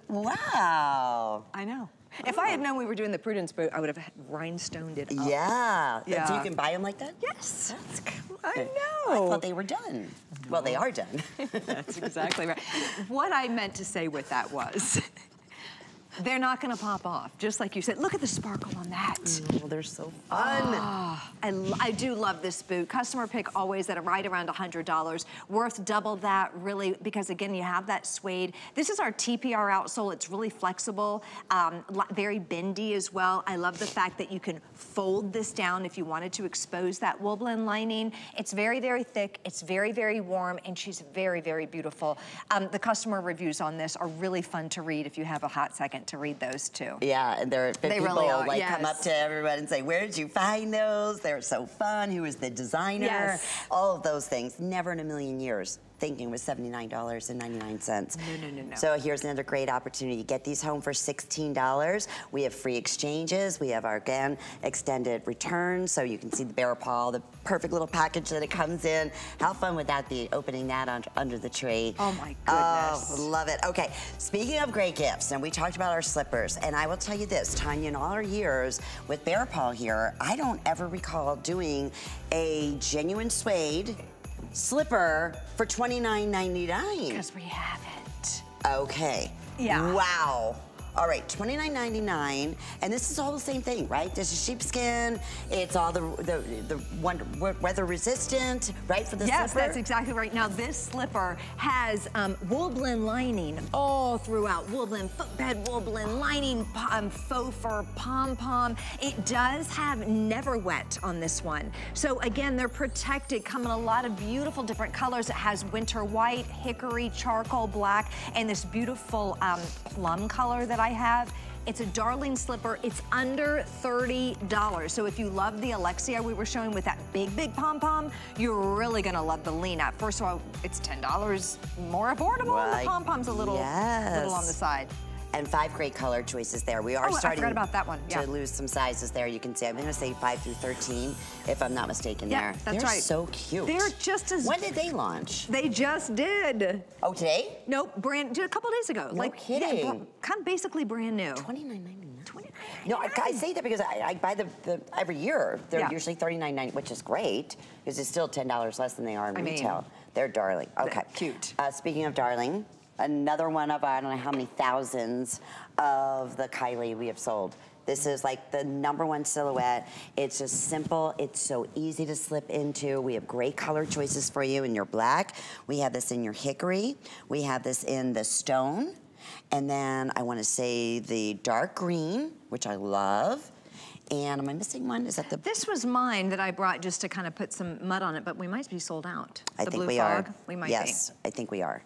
Wow. I know. If I had known we were doing the Prudence boot, I would have rhinestoned it up. Yeah. So you can buy them like that? Yes. That's cool. I know. I thought they were done. No. Well, they are done. That's exactly right. What I meant to say with that was, they're not going to pop off. Just like you said, look at the sparkle on that. Oh, they're so fun. Oh, I do love this boot. Customer pick always at right around $100. Worth double that, really, because again, you have that suede. This is our TPR outsole. It's really flexible, very bendy as well. I love the fact that you can fold this down if you wanted to expose that wool blend lining. It's very, very thick. It's very, very warm, and she's very, very beautiful. The customer reviews on this are really fun to read if you have a hot second to read those too. Yeah, and they people really are, like come up to everyone and say, where did you find those? They're so fun. Who is the designer? All of those things. Never in a million years thinking was $79.99. No. So here's another great opportunity. You get these home for $16. We have free exchanges. We have our, again, extended returns. So you can see the Bearpaw, the perfect little package that it comes in. How fun would that be, opening that under the tree? Oh my goodness. Oh, love it. Okay, speaking of great gifts, and we talked about our slippers, and I will tell you this, Tanya, in all our years with Bearpaw here, I don't ever recall doing a genuine suede slipper for $29.99. Because we have it. Okay. Yeah. Wow. All right, $29.99, and this is all the same thing, right? This is sheepskin. It's all the one weather resistant, right? For the slipper. Yes, that's exactly right. Now this slipper has wool blend lining all throughout. Wool blend footbed, wool blend lining, faux fur pom pom. It does have never wet on this one. So again, they're protected. Come in a lot of beautiful different colors. It has winter white, hickory, charcoal black, and this beautiful plum color that I have. It's a darling slipper. It's under $30. So if you love the Alexia we were showing with that big, big pom-pom, you're really gonna love the Lena. First of all, it's $10 more affordable. Well, the pom-pom's a little on the side. and 5 great color choices there. We are starting about that one. Yeah. To lose some sizes there. You can see, I'm going to say 5 through 13, if I'm not mistaken. Yeah, there. That's right. So cute. They're just as... When did they launch? They just did. Oh, today? Nope, a couple days ago. No kidding. Yeah, kind of basically brand new. $29.99. No, I say that because I buy the every year. They're usually $39.99, which is great because it's still $10 less than they are in retail. They're darling. Okay. Cute. Speaking of darling, another one of I don't know how many thousands of the Kylie we have sold. This is like the #1 silhouette. It's just simple. It's so easy to slip into. We have great color choices for you in your black. We have this in your hickory. We have this in the stone. And then I want to say the dark green, which I love. And am I missing one? Is that the... This was mine that I brought just to kind of put some mud on it, but we might be sold out. I think we are. We might be. Yes, I think we are.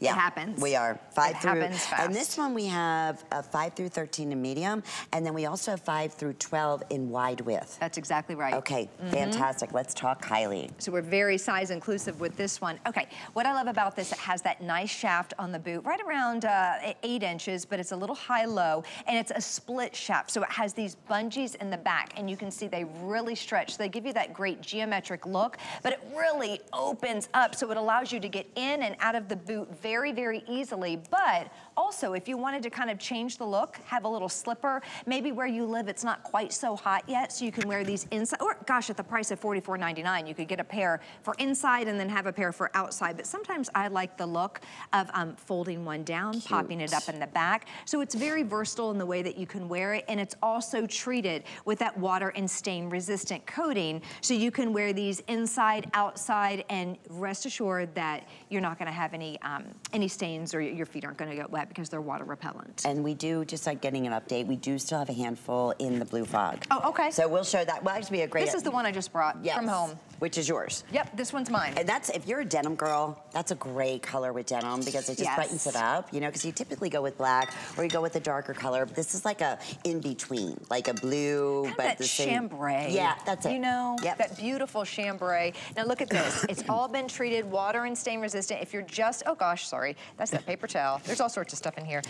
Yeah. It happens. We are. It happens fast. And this one we have a 5 through 13 in medium, and then we also have 5 through 12 in wide width. That's exactly right. Okay, fantastic. Let's talk Kylie. So we're very size inclusive with this one. Okay, what I love about this, it has that nice shaft on the boot, right around 8 inches, but it's a little high-low, and it's a split shaft, so it has these bungees in the back, and you can see they really stretch. They give you that great geometric look, but it really opens up, so it allows you to get in and out of the boot very easily, but also if you wanted to kind of change the look, have a little slipper, maybe where you live it's not quite so hot yet, so you can wear these inside, or gosh, at the price of $44.99, you could get a pair for inside and then have a pair for outside, but sometimes I like the look of folding one down, popping it up in the back, so it's very versatile in the way that you can wear it, and it's also treated with that water and stain resistant coating, so you can wear these inside, outside, and rest assured that you're not gonna have any stains or your feet aren't gonna get wet because they're water repellent. And we do, just like getting an update, we do still have a handful in the blue fog. Oh, okay. So we'll show that. Well, actually be a great... This is the one I just brought from home. Which is yours. Yep, this one's mine. And that's, if you're a denim girl, that's a great color with denim because it just brightens it up, you know, because you typically go with black or you go with a darker color. But this is like a in-between, like a blue, kind but the same... chambray. Yeah, that's it. You know, that beautiful chambray. Now look at this. It's all been treated water and stain resistant. If you're just, oh gosh, sorry, that's that paper towel. There's all sorts of stuff in here.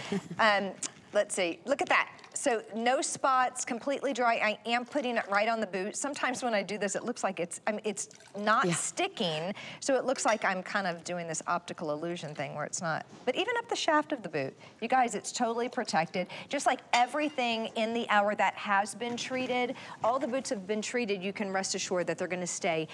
Let's see, look at that. So no spots, completely dry. I am putting it right on the boot. Sometimes when I do this, it looks like it's, I mean, it's not sticking, so it looks like I'm kind of doing this optical illusion thing where it's not. But even up the shaft of the boot, you guys, it's totally protected. Just like everything in the hour that has been treated, all the boots have been treated, you can rest assured that they're gonna stay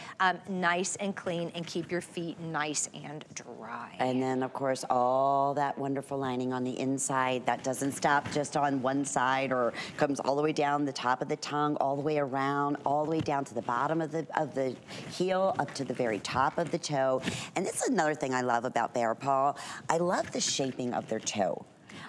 nice and clean and keep your feet nice and dry. And then of course, all that wonderful lining on the inside that doesn't stop just on one side, or comes all the way down the top of the tongue, all the way around, all the way down to the bottom of the heel, up to the very top of the toe. And this is another thing I love about Bearpaw. I love the shaping of their toe.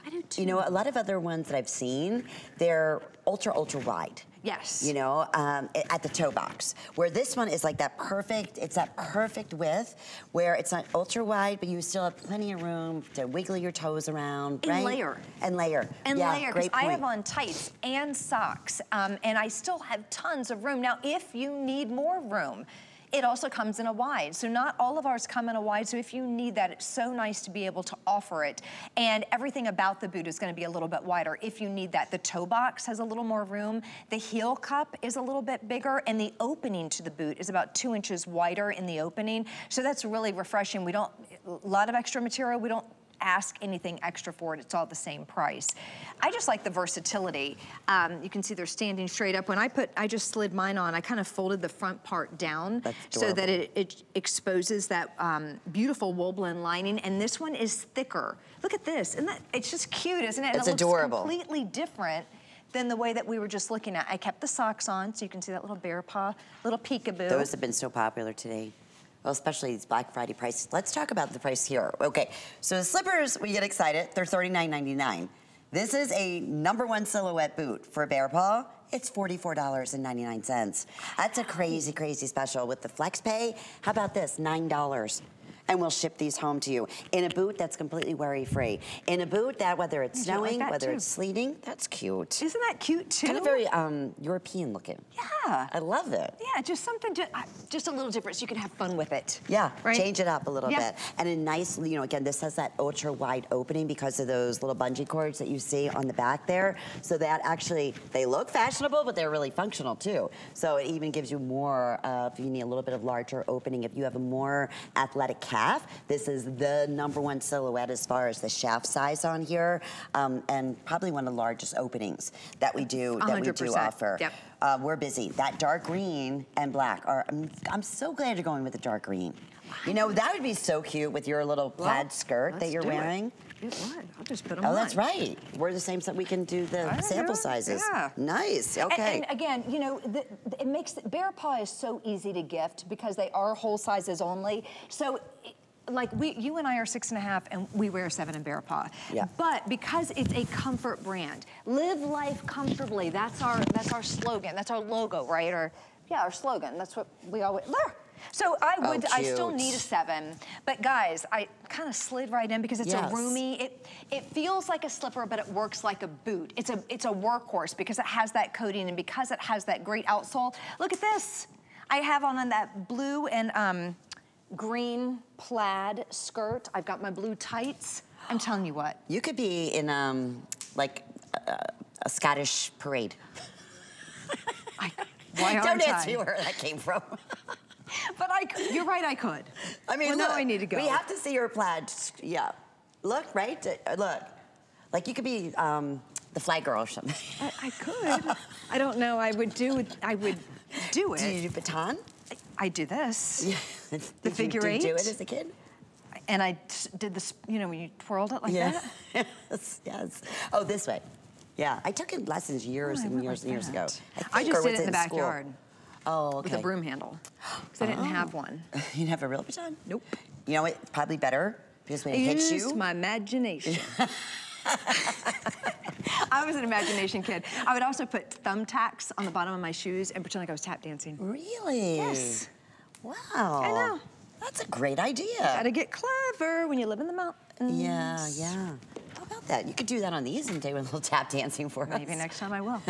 I do too. You know, a lot of other ones that I've seen, they're ultra wide. Yes. You know, at the toe box. Where this one is like that perfect, it's that perfect width where it's not ultra wide, but you still have plenty of room to wiggle your toes around, right? And layer. And layer. And layer, because I have on tights and socks, and I still have tons of room. Now, if you need more room, it also comes in a wide. So not all of ours come in a wide, so if you need that, it's so nice to be able to offer it. And everything about the boot is gonna be a little bit wider if you need that. The toe box has a little more room, the heel cup is a little bit bigger, and the opening to the boot is about 2 inches wider in the opening. So that's really refreshing. We don't, a lot of extra material, we don't ask anything extra for it, it's all the same price. I just like the versatility. You can see they're standing straight up. When I just slid mine on, I kind of folded the front part down so that it exposes that beautiful wool blend lining, and this one is thicker. Look at this, and it's just cute, isn't it? It's adorable. It looks completely different than the way that we were just looking at. I kept the socks on, so you can see that little bear paw, little peekaboo. Those have been so popular today. Well, especially these Black Friday prices. Let's talk about the price here. Okay, so the slippers, we get excited, they're $39.99. This is a #1 silhouette boot for Bearpaw. It's $44.99. That's a crazy special with the flex pay. How about this, $9? and we'll ship these home to you. In a boot that's completely worry-free. In a boot that, whether it's snowing, like whether it's sleeting, that's cute. Isn't that cute too? Kind of very European looking. Yeah. I love it. Yeah, just something, just a little different so you can have fun with it. Yeah, right? Change it up a little bit. And a nice, you know, again, this has that ultra wide opening because of those little bungee cords that you see on the back there. So that actually, they look fashionable, but they're really functional too. So it even gives you more, if you need a little bit of larger opening, if you have a more athletic calf, this is the #1 silhouette as far as the shaft size on here, and probably one of the largest openings that we do, 100%. That we do offer. Yep. We're busy. That dark green and black are, I'm so glad you're going with the dark green. You know, that would be so cute with your little plaid skirt that you're wearing. It would. I'll just put them on. Oh, that's right. We're the same, so we can do the sample sizes. Yeah. Nice. Okay. And again, you know, it makes, Bearpaw is so easy to gift because they are whole sizes only. So, like you and I are 6.5 and we wear 7 in Bearpaw. Yeah. But because it's a comfort brand, live life comfortably. That's our slogan. That's our logo, right? Or our slogan. That's what we always. So I still need a 7, but guys, I kind of slid right in because it's a roomy, it feels like a slipper, but it works like a boot. It's a workhorse because it has that coating and because it has that great outsole. Look at this. I have on that blue and green plaid skirt. I've got my blue tights. I'm telling you what. You could be in like a Scottish parade. Don't answer where that came from. But I could. You're right, I could. I mean, look, now I need to go. We have to see your plaid. Yeah. Look, right? Look. Like you could be the flag girl or something. I could. I don't know. I would do it. Do you do baton? I do this. Yeah. The figure eight. Did you do it as a kid? And I did this, you know, when you twirled it like that? Yes. Oh, this way. Yeah. I took lessons years and years ago. I just did it in the backyard. Oh, okay. With a broom handle, because I didn't have one. You didn't have a real baton? Nope. You know, it's probably better, because when it hits you. Use my imagination. I was an imagination kid. I would also put thumbtacks on the bottom of my shoes and pretend like I was tap dancing. Really? Yes. Wow. I know. That's a great idea. You gotta get clever when you live in the mountains. Yeah, yeah. How about that? You could do that on these and do a little tap dancing for us. Maybe next time I will.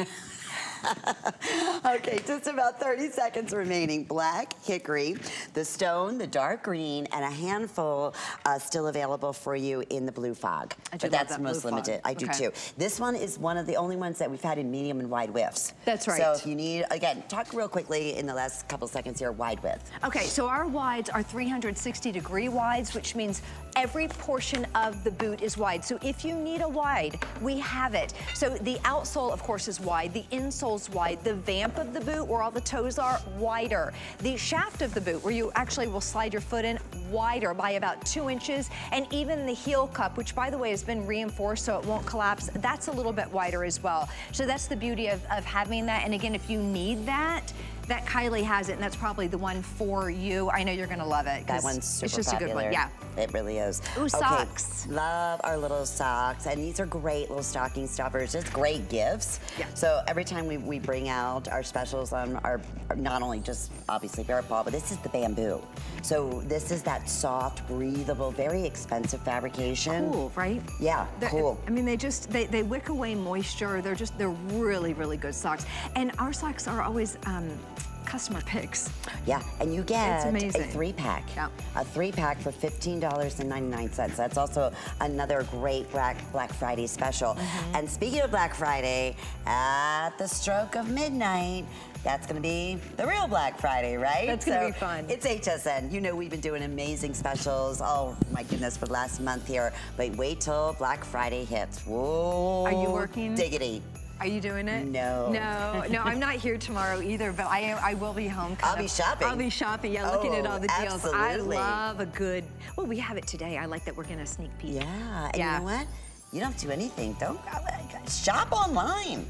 Okay, just about 30 seconds remaining. Black hickory, the stone, the dark green, and a handful still available for you in the blue fog. But that's that most limited. I do too. This one is one of the only ones that we've had in medium and wide widths. That's right. So if you need, again, talk real quickly in the last couple seconds here, wide width. Okay, so our wides are 360-degree wides, which means every portion of the boot is wide. So if you need a wide, we have it. So the outsole, of course, is wide. The insole's wide. The vamp of the boot, where all the toes are, wider. The shaft of the boot, where you actually will slide your foot in, wider by about 2 inches. And even the heel cup, which by the way has been reinforced so it won't collapse, that's a little bit wider as well. So that's the beauty of having that. And again, if you need that Kylie has it, and that's probably the one for you. I know you're gonna love it. That one's super popular. It's just a good one, It really is. Ooh, socks. Okay. Love our little socks, and these are great little stocking stuffers. Just great gifts. Yeah. So every time we bring out our specials on our not only just obviously Bearpaw, but this is the bamboo. So this is that soft, breathable, very expensive fabrication. Cool, right? Yeah, cool. I mean, they wick away moisture. They're really, really good socks. And our socks are always customer picks. Yeah, and you get a 3-pack. Yeah. A 3-pack for $15.99. That's also another great Black Friday special. Mm-hmm. And speaking of Black Friday, at the stroke of midnight, that's gonna be the real Black Friday, right? That's gonna be fun. It's HSN. You know we've been doing amazing specials, oh my goodness, for the last month here. But wait till Black Friday hits. Whoa. Are you working? Diggity. Are you doing it? No. No, I'm not here tomorrow either, but I will be home. I'll be shopping. I'll be shopping, looking at all the deals. Absolutely. I love a good, well, we have it today. I like that we're gonna sneak peek. Yeah, and you know what? You don't have to do anything. Don't shop online.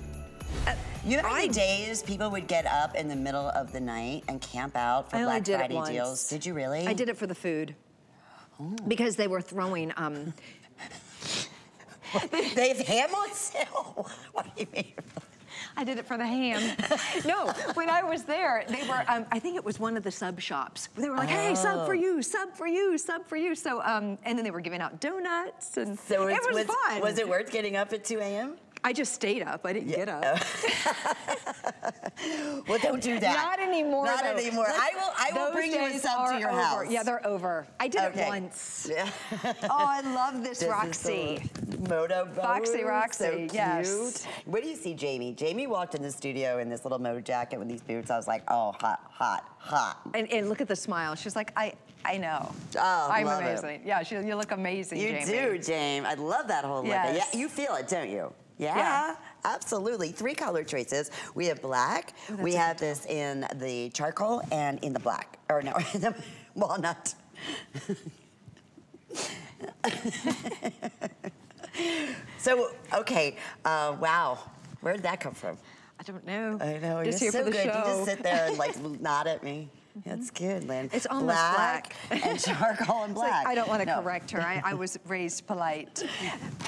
You know how many days people would get up in the middle of the night and camp out for Black Friday deals? Did you really? I did it for the food. Oh. Because they were throwing, They have ham on sale? What do you mean? I did it for the ham. No, when I was there, they were, I think it was one of the sub shops. They were like, hey, sub for you, sub for you, sub for you. So, and then they were giving out donuts, and so it was fun. Was it worth getting up at 2 a.m.? I just stayed up. I didn't get up. Well, don't do that. Not anymore. Not anymore. I will bring you a sub to your house. Yeah, they're over. I did it once. Yeah. Oh, I love this Roxy. Moto boat. Foxy Roxy, so cute. Yes. What do you see, Jamie? Jamie walked in the studio in this little moto jacket with these boots. I was like, oh, hot, hot, hot. And look at the smile. She's like, I know. Oh, I'm amazing. It. Yeah, you look amazing, Jamie. You do, Jamie. I love that whole look. Yeah, you feel it, don't you? Yeah, yeah, absolutely. Three color choices. We have black. That's we have this in the charcoal and in the black. Or no, in the walnut. So, okay. Wow. Where did that come from? I don't know. I know. Just you're here so for the good. Show. You just sit there and like nod at me. That's good, Lynn. It's almost black. And charcoal and black. Like, I don't want to correct her. I was raised polite.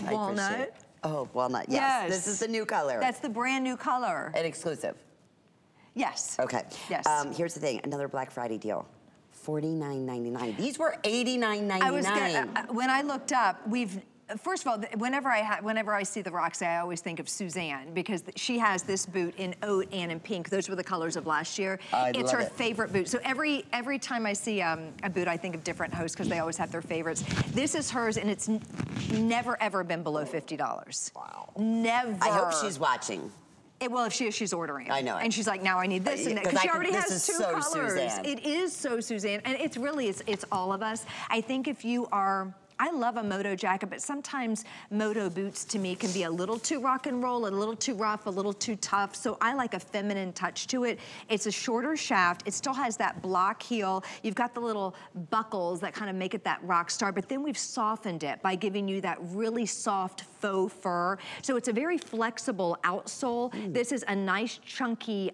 Walnut. Oh, walnut, yes. This is the new color. That's the brand new color. And exclusive. Yes. Okay. Yes. Here's the thing, another Black Friday deal. $49.99. These were $89.99. When I looked up, first of all, whenever I see the Roxy, I always think of Suzanne, because she has this boot in oat and in pink. Those were the colors of last year. It's her favorite boot. So every time I see a boot, I think of different hosts, because they always have their favorites. This is hers, and it's never, ever been below $50. Wow. Never. I hope she's watching. Well, if she is, she's ordering. I know. And she's like, now I need this and that. Because she already has two colors. Suzanne. It is so Suzanne. And it's really, it's all of us. I think if you are... I love a moto jacket, but sometimes moto boots to me can be a little too rock and roll, a little too rough, a little too tough. So I like a feminine touch to it. It's a shorter shaft. It still has that block heel. You've got the little buckles that kind of make it that rock star, but then we've softened it by giving you that really soft faux fur. So it's a very flexible outsole. Ooh. This is a nice chunky,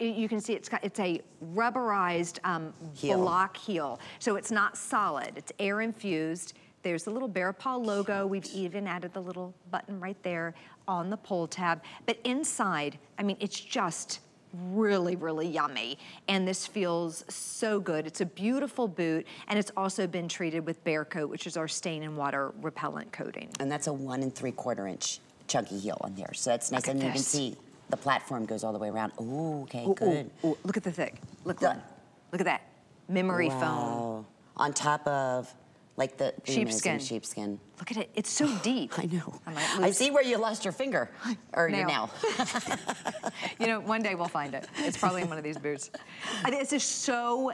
you can see it's a rubberized block heel. So it's not solid, it's air infused. There's the little Bearpaw logo. We've even added the little button right there on the pull tab. But inside, I mean, it's just really, really yummy. And this feels so good. It's a beautiful boot, and it's also been treated with Bear Coat, which is our stain and water repellent coating. And that's a 1 3/4 inch chunky heel on there. So that's nice, and you can see the platform goes all the way around. Ooh, okay, ooh, good. Ooh, ooh. Look at the thick. Look at that. Memory foam. On top of, like, the sheepskin. Sheepskin. Look at it. It's so deep. I know. I see where you lost your finger. Or your nail. You know, one day we'll find it. It's probably in one of these boots. It's just so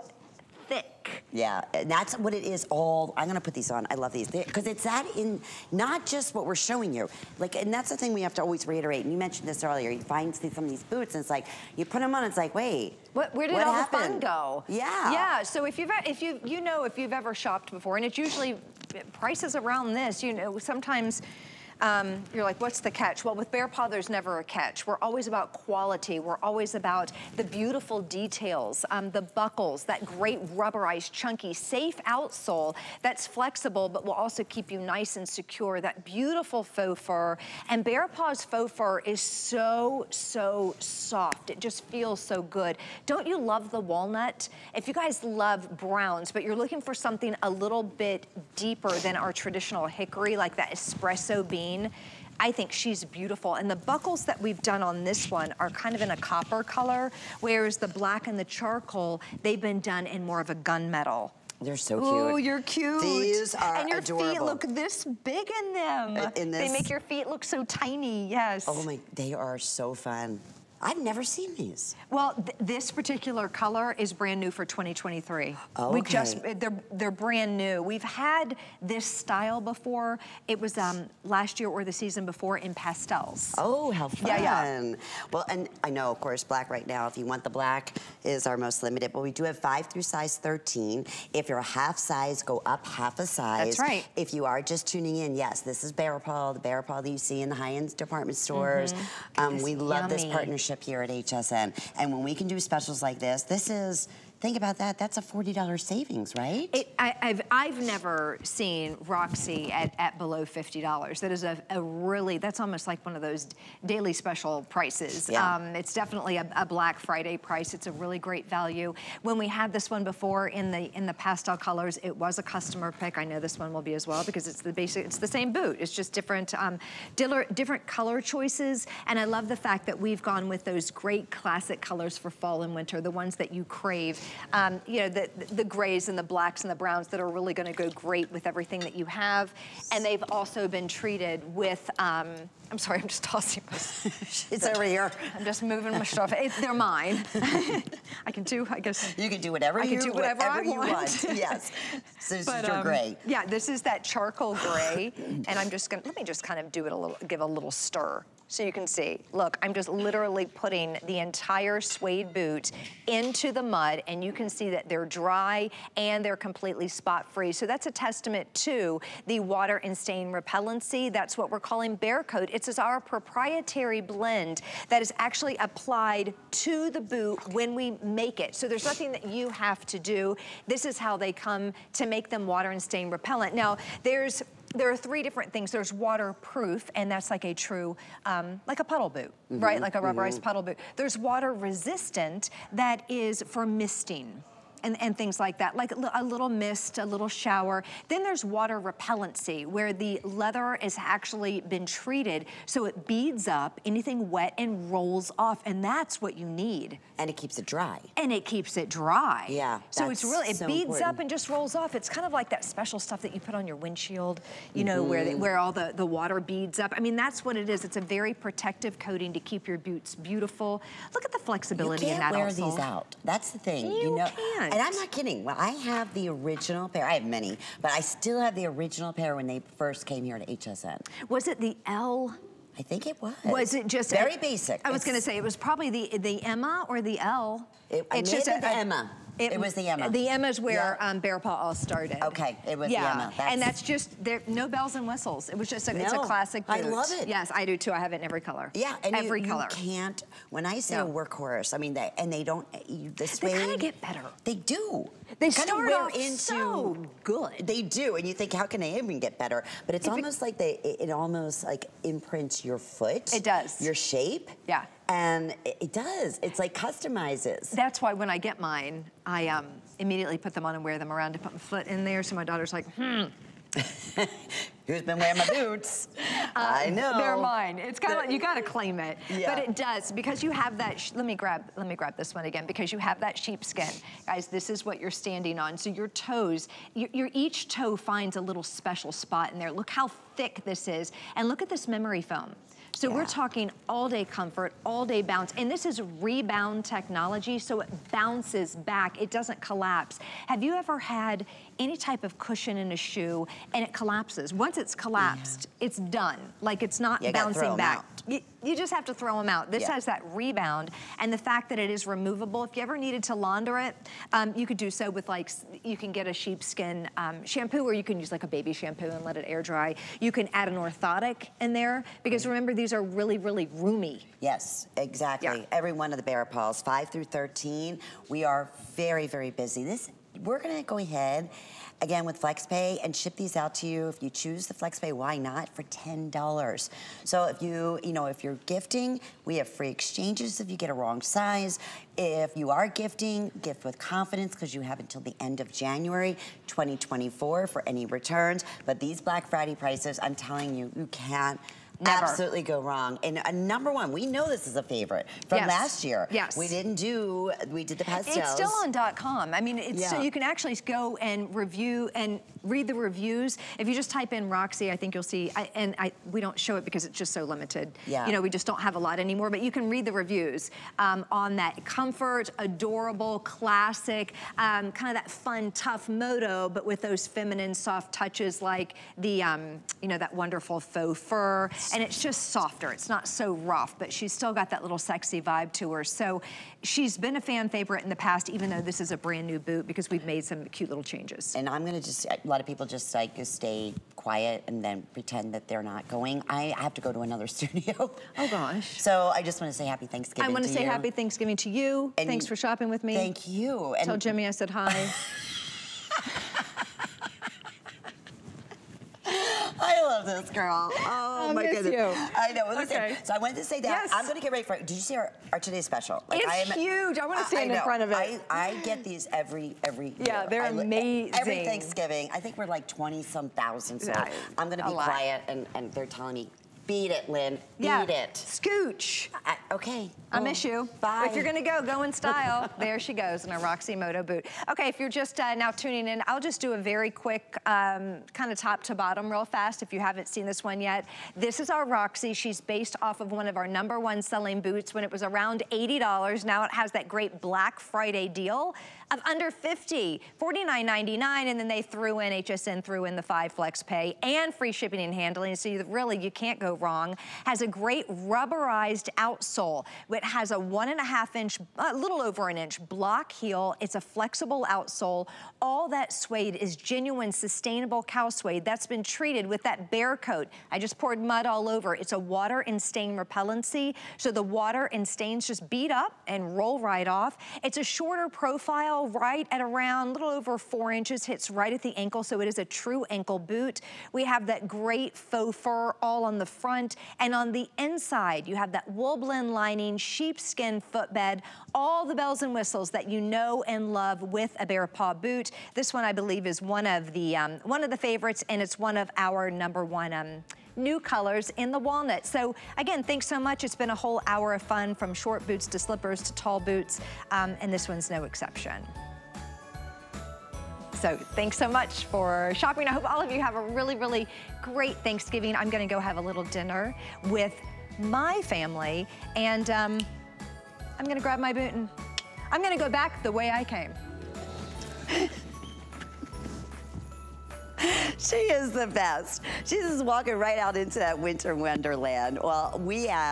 thick. Yeah, and that's what it is all. I'm gonna put these on. I love these, because it's that in, not just what we're showing you. Like, and that's the thing we have to always reiterate. And you mentioned this earlier. You find some of these boots, and it's like, you put them on, it's like, wait, where did all the fun go? Yeah. Yeah, so if you've ever shopped before, and it's usually prices around this, you know, sometimes, you're like, what's the catch? Well, with Bearpaw, there's never a catch. We're always about quality. We're always about the beautiful details, the buckles, that great rubberized, chunky, safe outsole that's flexible but will also keep you nice and secure, that beautiful faux fur. And Bearpaw's faux fur is so, so soft. It just feels so good. Don't you love the walnut? If you guys love browns, but you're looking for something a little bit deeper than our traditional hickory, like that espresso bean, I think she's beautiful. And the buckles that we've done on this one are kind of in a copper color, whereas the black and the charcoal, they've been done in more of a gunmetal. They're so cute. Oh, you're cute. These are adorable. And your feet look this big in them. They make your feet look so tiny, yes. Oh my, they are so fun. I've never seen these. Well, this particular color is brand new for 2023. Okay. We just, they're brand new. We've had this style before. It was last year or the season before in pastels. Oh, how fun. Yeah, yeah. Well, and I know, of course, black right now, if you want the black, is our most limited. But we do have 5 through size 13. If you're a half size, go up half a size. That's right. If you are just tuning in, yes, this is Bearpaw, the Bearpaw that you see in the high-end department stores. Mm-hmm. We love this partnership here at HSN, and when we can do specials like this, this is Think about that. That's a $40 savings, right? I've never seen Roxy at below $50. That is a really, that's almost like one of those daily special prices. Yeah. It's definitely a Black Friday price. It's a really great value. When we had this one before in the pastel colors, it was a customer pick. I know this one will be as well because it's the basic. It's the same boot. It's just different color choices. And I love the fact that we've gone with those great classic colors for fall and winter, the ones that you crave. You know, the grays and the blacks and the browns that are really gonna go great with everything that you have. And they've also been treated with, I'm sorry, I'm just tossing my stuff. It's over here. I'm just moving my stuff. They're mine. I can do, I guess. You can do whatever you want. I can do whatever I want. Yes. So this is your gray. Yeah, this is that charcoal gray. And I'm just gonna, let me just kind of do it a little, give a little stir. So you can see, look, I'm just literally putting the entire suede boot into the mud, and you can see that they're dry and they're completely spot-free. So that's a testament to the water and stain repellency. That's what we're calling Bear Coat. It's our proprietary blend that is actually applied to the boot when we make it. So there's nothing that you have to do. This is how they come to make them water and stain repellent. Now, there are three different things. There's waterproof, and that's like a true, like a puddle boot, right? Like a rubberized puddle boot. There's water resistant, that is for misting. And things like that, like a little mist, a little shower. Then there's water repellency, where the leather has actually been treated so it beads up anything wet and rolls off, and that's what you need. And it keeps it dry. And it keeps it dry. Yeah, so it's really, it beads up and just rolls off. It's kind of like that special stuff that you put on your windshield, you know, where all the water beads up. I mean, that's what it is. It's a very protective coating to keep your boots beautiful. Look at the flexibility in that also. You can't wear these out. That's the thing, you know. Can. And I'm not kidding. Well, I have the original pair. I have many, but I still have the original pair when they first came here to HSN. Was it the L? I think it was. Was it just very basic? I was going to say it was probably the Emma or the L. It's just the Emma. It was the Emma. The Emma's where Bearpaw all started. Okay, it was the Emma. That's, and that's just, there, no bells and whistles. It was just, it's a classic boot. I love it. Yes, I do too. I have it in every color. Yeah, and every color. You can't, when I say a workhorse, I mean, they don't, they kind of get better. They do. They start off so good. They do, and you think, how can they even get better? But it's almost like it almost like imprints your foot. It does. Your shape. Yeah. And it does, it's like customizes. That's why when I get mine, I immediately put them on and wear them around to put my foot in there, so my daughter's like, who's been wearing my boots? I know. They're mine. It's kind of like, you gotta claim it. Yeah. But it does, because you have that, let me grab this one again, because you have that sheepskin. Guys, this is what you're standing on. So your toes, each toe finds a little special spot in there. Look how thick this is. And look at this memory foam. So we're talking all day comfort, all day bounce, and this is rebound technology, so it bounces back, it doesn't collapse. Have you ever had any type of cushion in a shoe and it collapses? Once it's collapsed, it's done. Like it's not bouncing back. You just have to throw them out. This has that rebound, and the fact that it is removable. If you ever needed to launder it, you could do so with, like, you can get a sheepskin shampoo, or you can use like a baby shampoo and let it air dry. You can add an orthotic in there, because remember, these are really, really roomy. Yes, exactly. Yeah. Every one of the Bearpaws, 5 through 13, we are very, very busy. We're gonna go ahead again with FlexPay and ship these out to you. If you choose the FlexPay, why not, for $10. So if you're gifting, we have free exchanges if you get a wrong size. If you are gifting, gift with confidence, because you have until the end of January 2024 for any returns. But these Black Friday prices, I'm telling you, you can't absolutely go wrong. And number one, we know this is a favorite from last year. Yes. We did the pastels. It's still on .com. I mean, it's so you can actually go and review and read the reviews. If you just type in Roxy, I think you'll see, we don't show it because it's just so limited. Yeah. You know, we just don't have a lot anymore, but you can read the reviews on that comfort, adorable, classic, kind of that fun, tough moto, but with those feminine soft touches, like the, you know, that wonderful faux fur. And it's just softer. It's not so rough, but she's still got that little sexy vibe to her. So she's been a fan favorite in the past, even though this is a brand new boot, because we've made some cute little changes. And I'm going to just, a lot of people just like stay quiet and then pretend that they're not going. I have to go to another studio. Oh gosh. So I just want to say happy Thanksgiving. I want to say happy Thanksgiving to you. And thanks for shopping with me. Thank you. And tell Jimmy I said hi. I love this girl. Oh my goodness. You. I know. Well, listen, okay. So I wanted to say that. Yes. I'm going to get ready for it. Did you see our today's special? Like, it's huge. I want to stand in front of it. I get these every year. Yeah, they're amazing. Every Thanksgiving. I think we're like 20-some thousand. So yeah, I'm going to be quiet, and they're telling me, beat it, Lynn. Beat it. Scooch. Okay. I miss you. Bye. If you're going to go in style. There she goes in a Roxy Moto boot. Okay, if you're just now tuning in, I'll just do a very quick kind of top to bottom real fast if you haven't seen this one yet. This is our Roxy. She's based off of one of our #1 selling boots when it was around $80. Now it has that great Black Friday deal of under $50, $49.99, and then they threw in, HSN threw in the 5 flex pay and free shipping and handling, so you really, you can't go wrong. Has a great rubberized outsole. It has a 1.5 inch, a little over an inch block heel. It's a flexible outsole. All that suede is genuine, sustainable cow suede that's been treated with that Bear coat. I just poured mud all over. It's a water and stain repellency, so the water and stains just beat up and roll right off. It's a shorter profile, right at around a little over 4 inches, hits right at the ankle, so it is a true ankle boot. We have that great faux fur all on the front, and on the inside you have that wool blend lining, sheepskin footbed, all the bells and whistles that you know and love with a Bearpaw boot. This one I believe is one of the favorites, and it's one of our #1 new colors in the walnut. So again, thanks so much. It's been a whole hour of fun, from short boots to slippers to tall boots, and this one's no exception. So thanks so much for shopping. I hope all of you have a really, really great Thanksgiving. I'm gonna go have a little dinner with my family, and I'm gonna grab my boot and I'm gonna go back the way I came. She is the best. She's just walking right out into that winter wonderland. Well, we have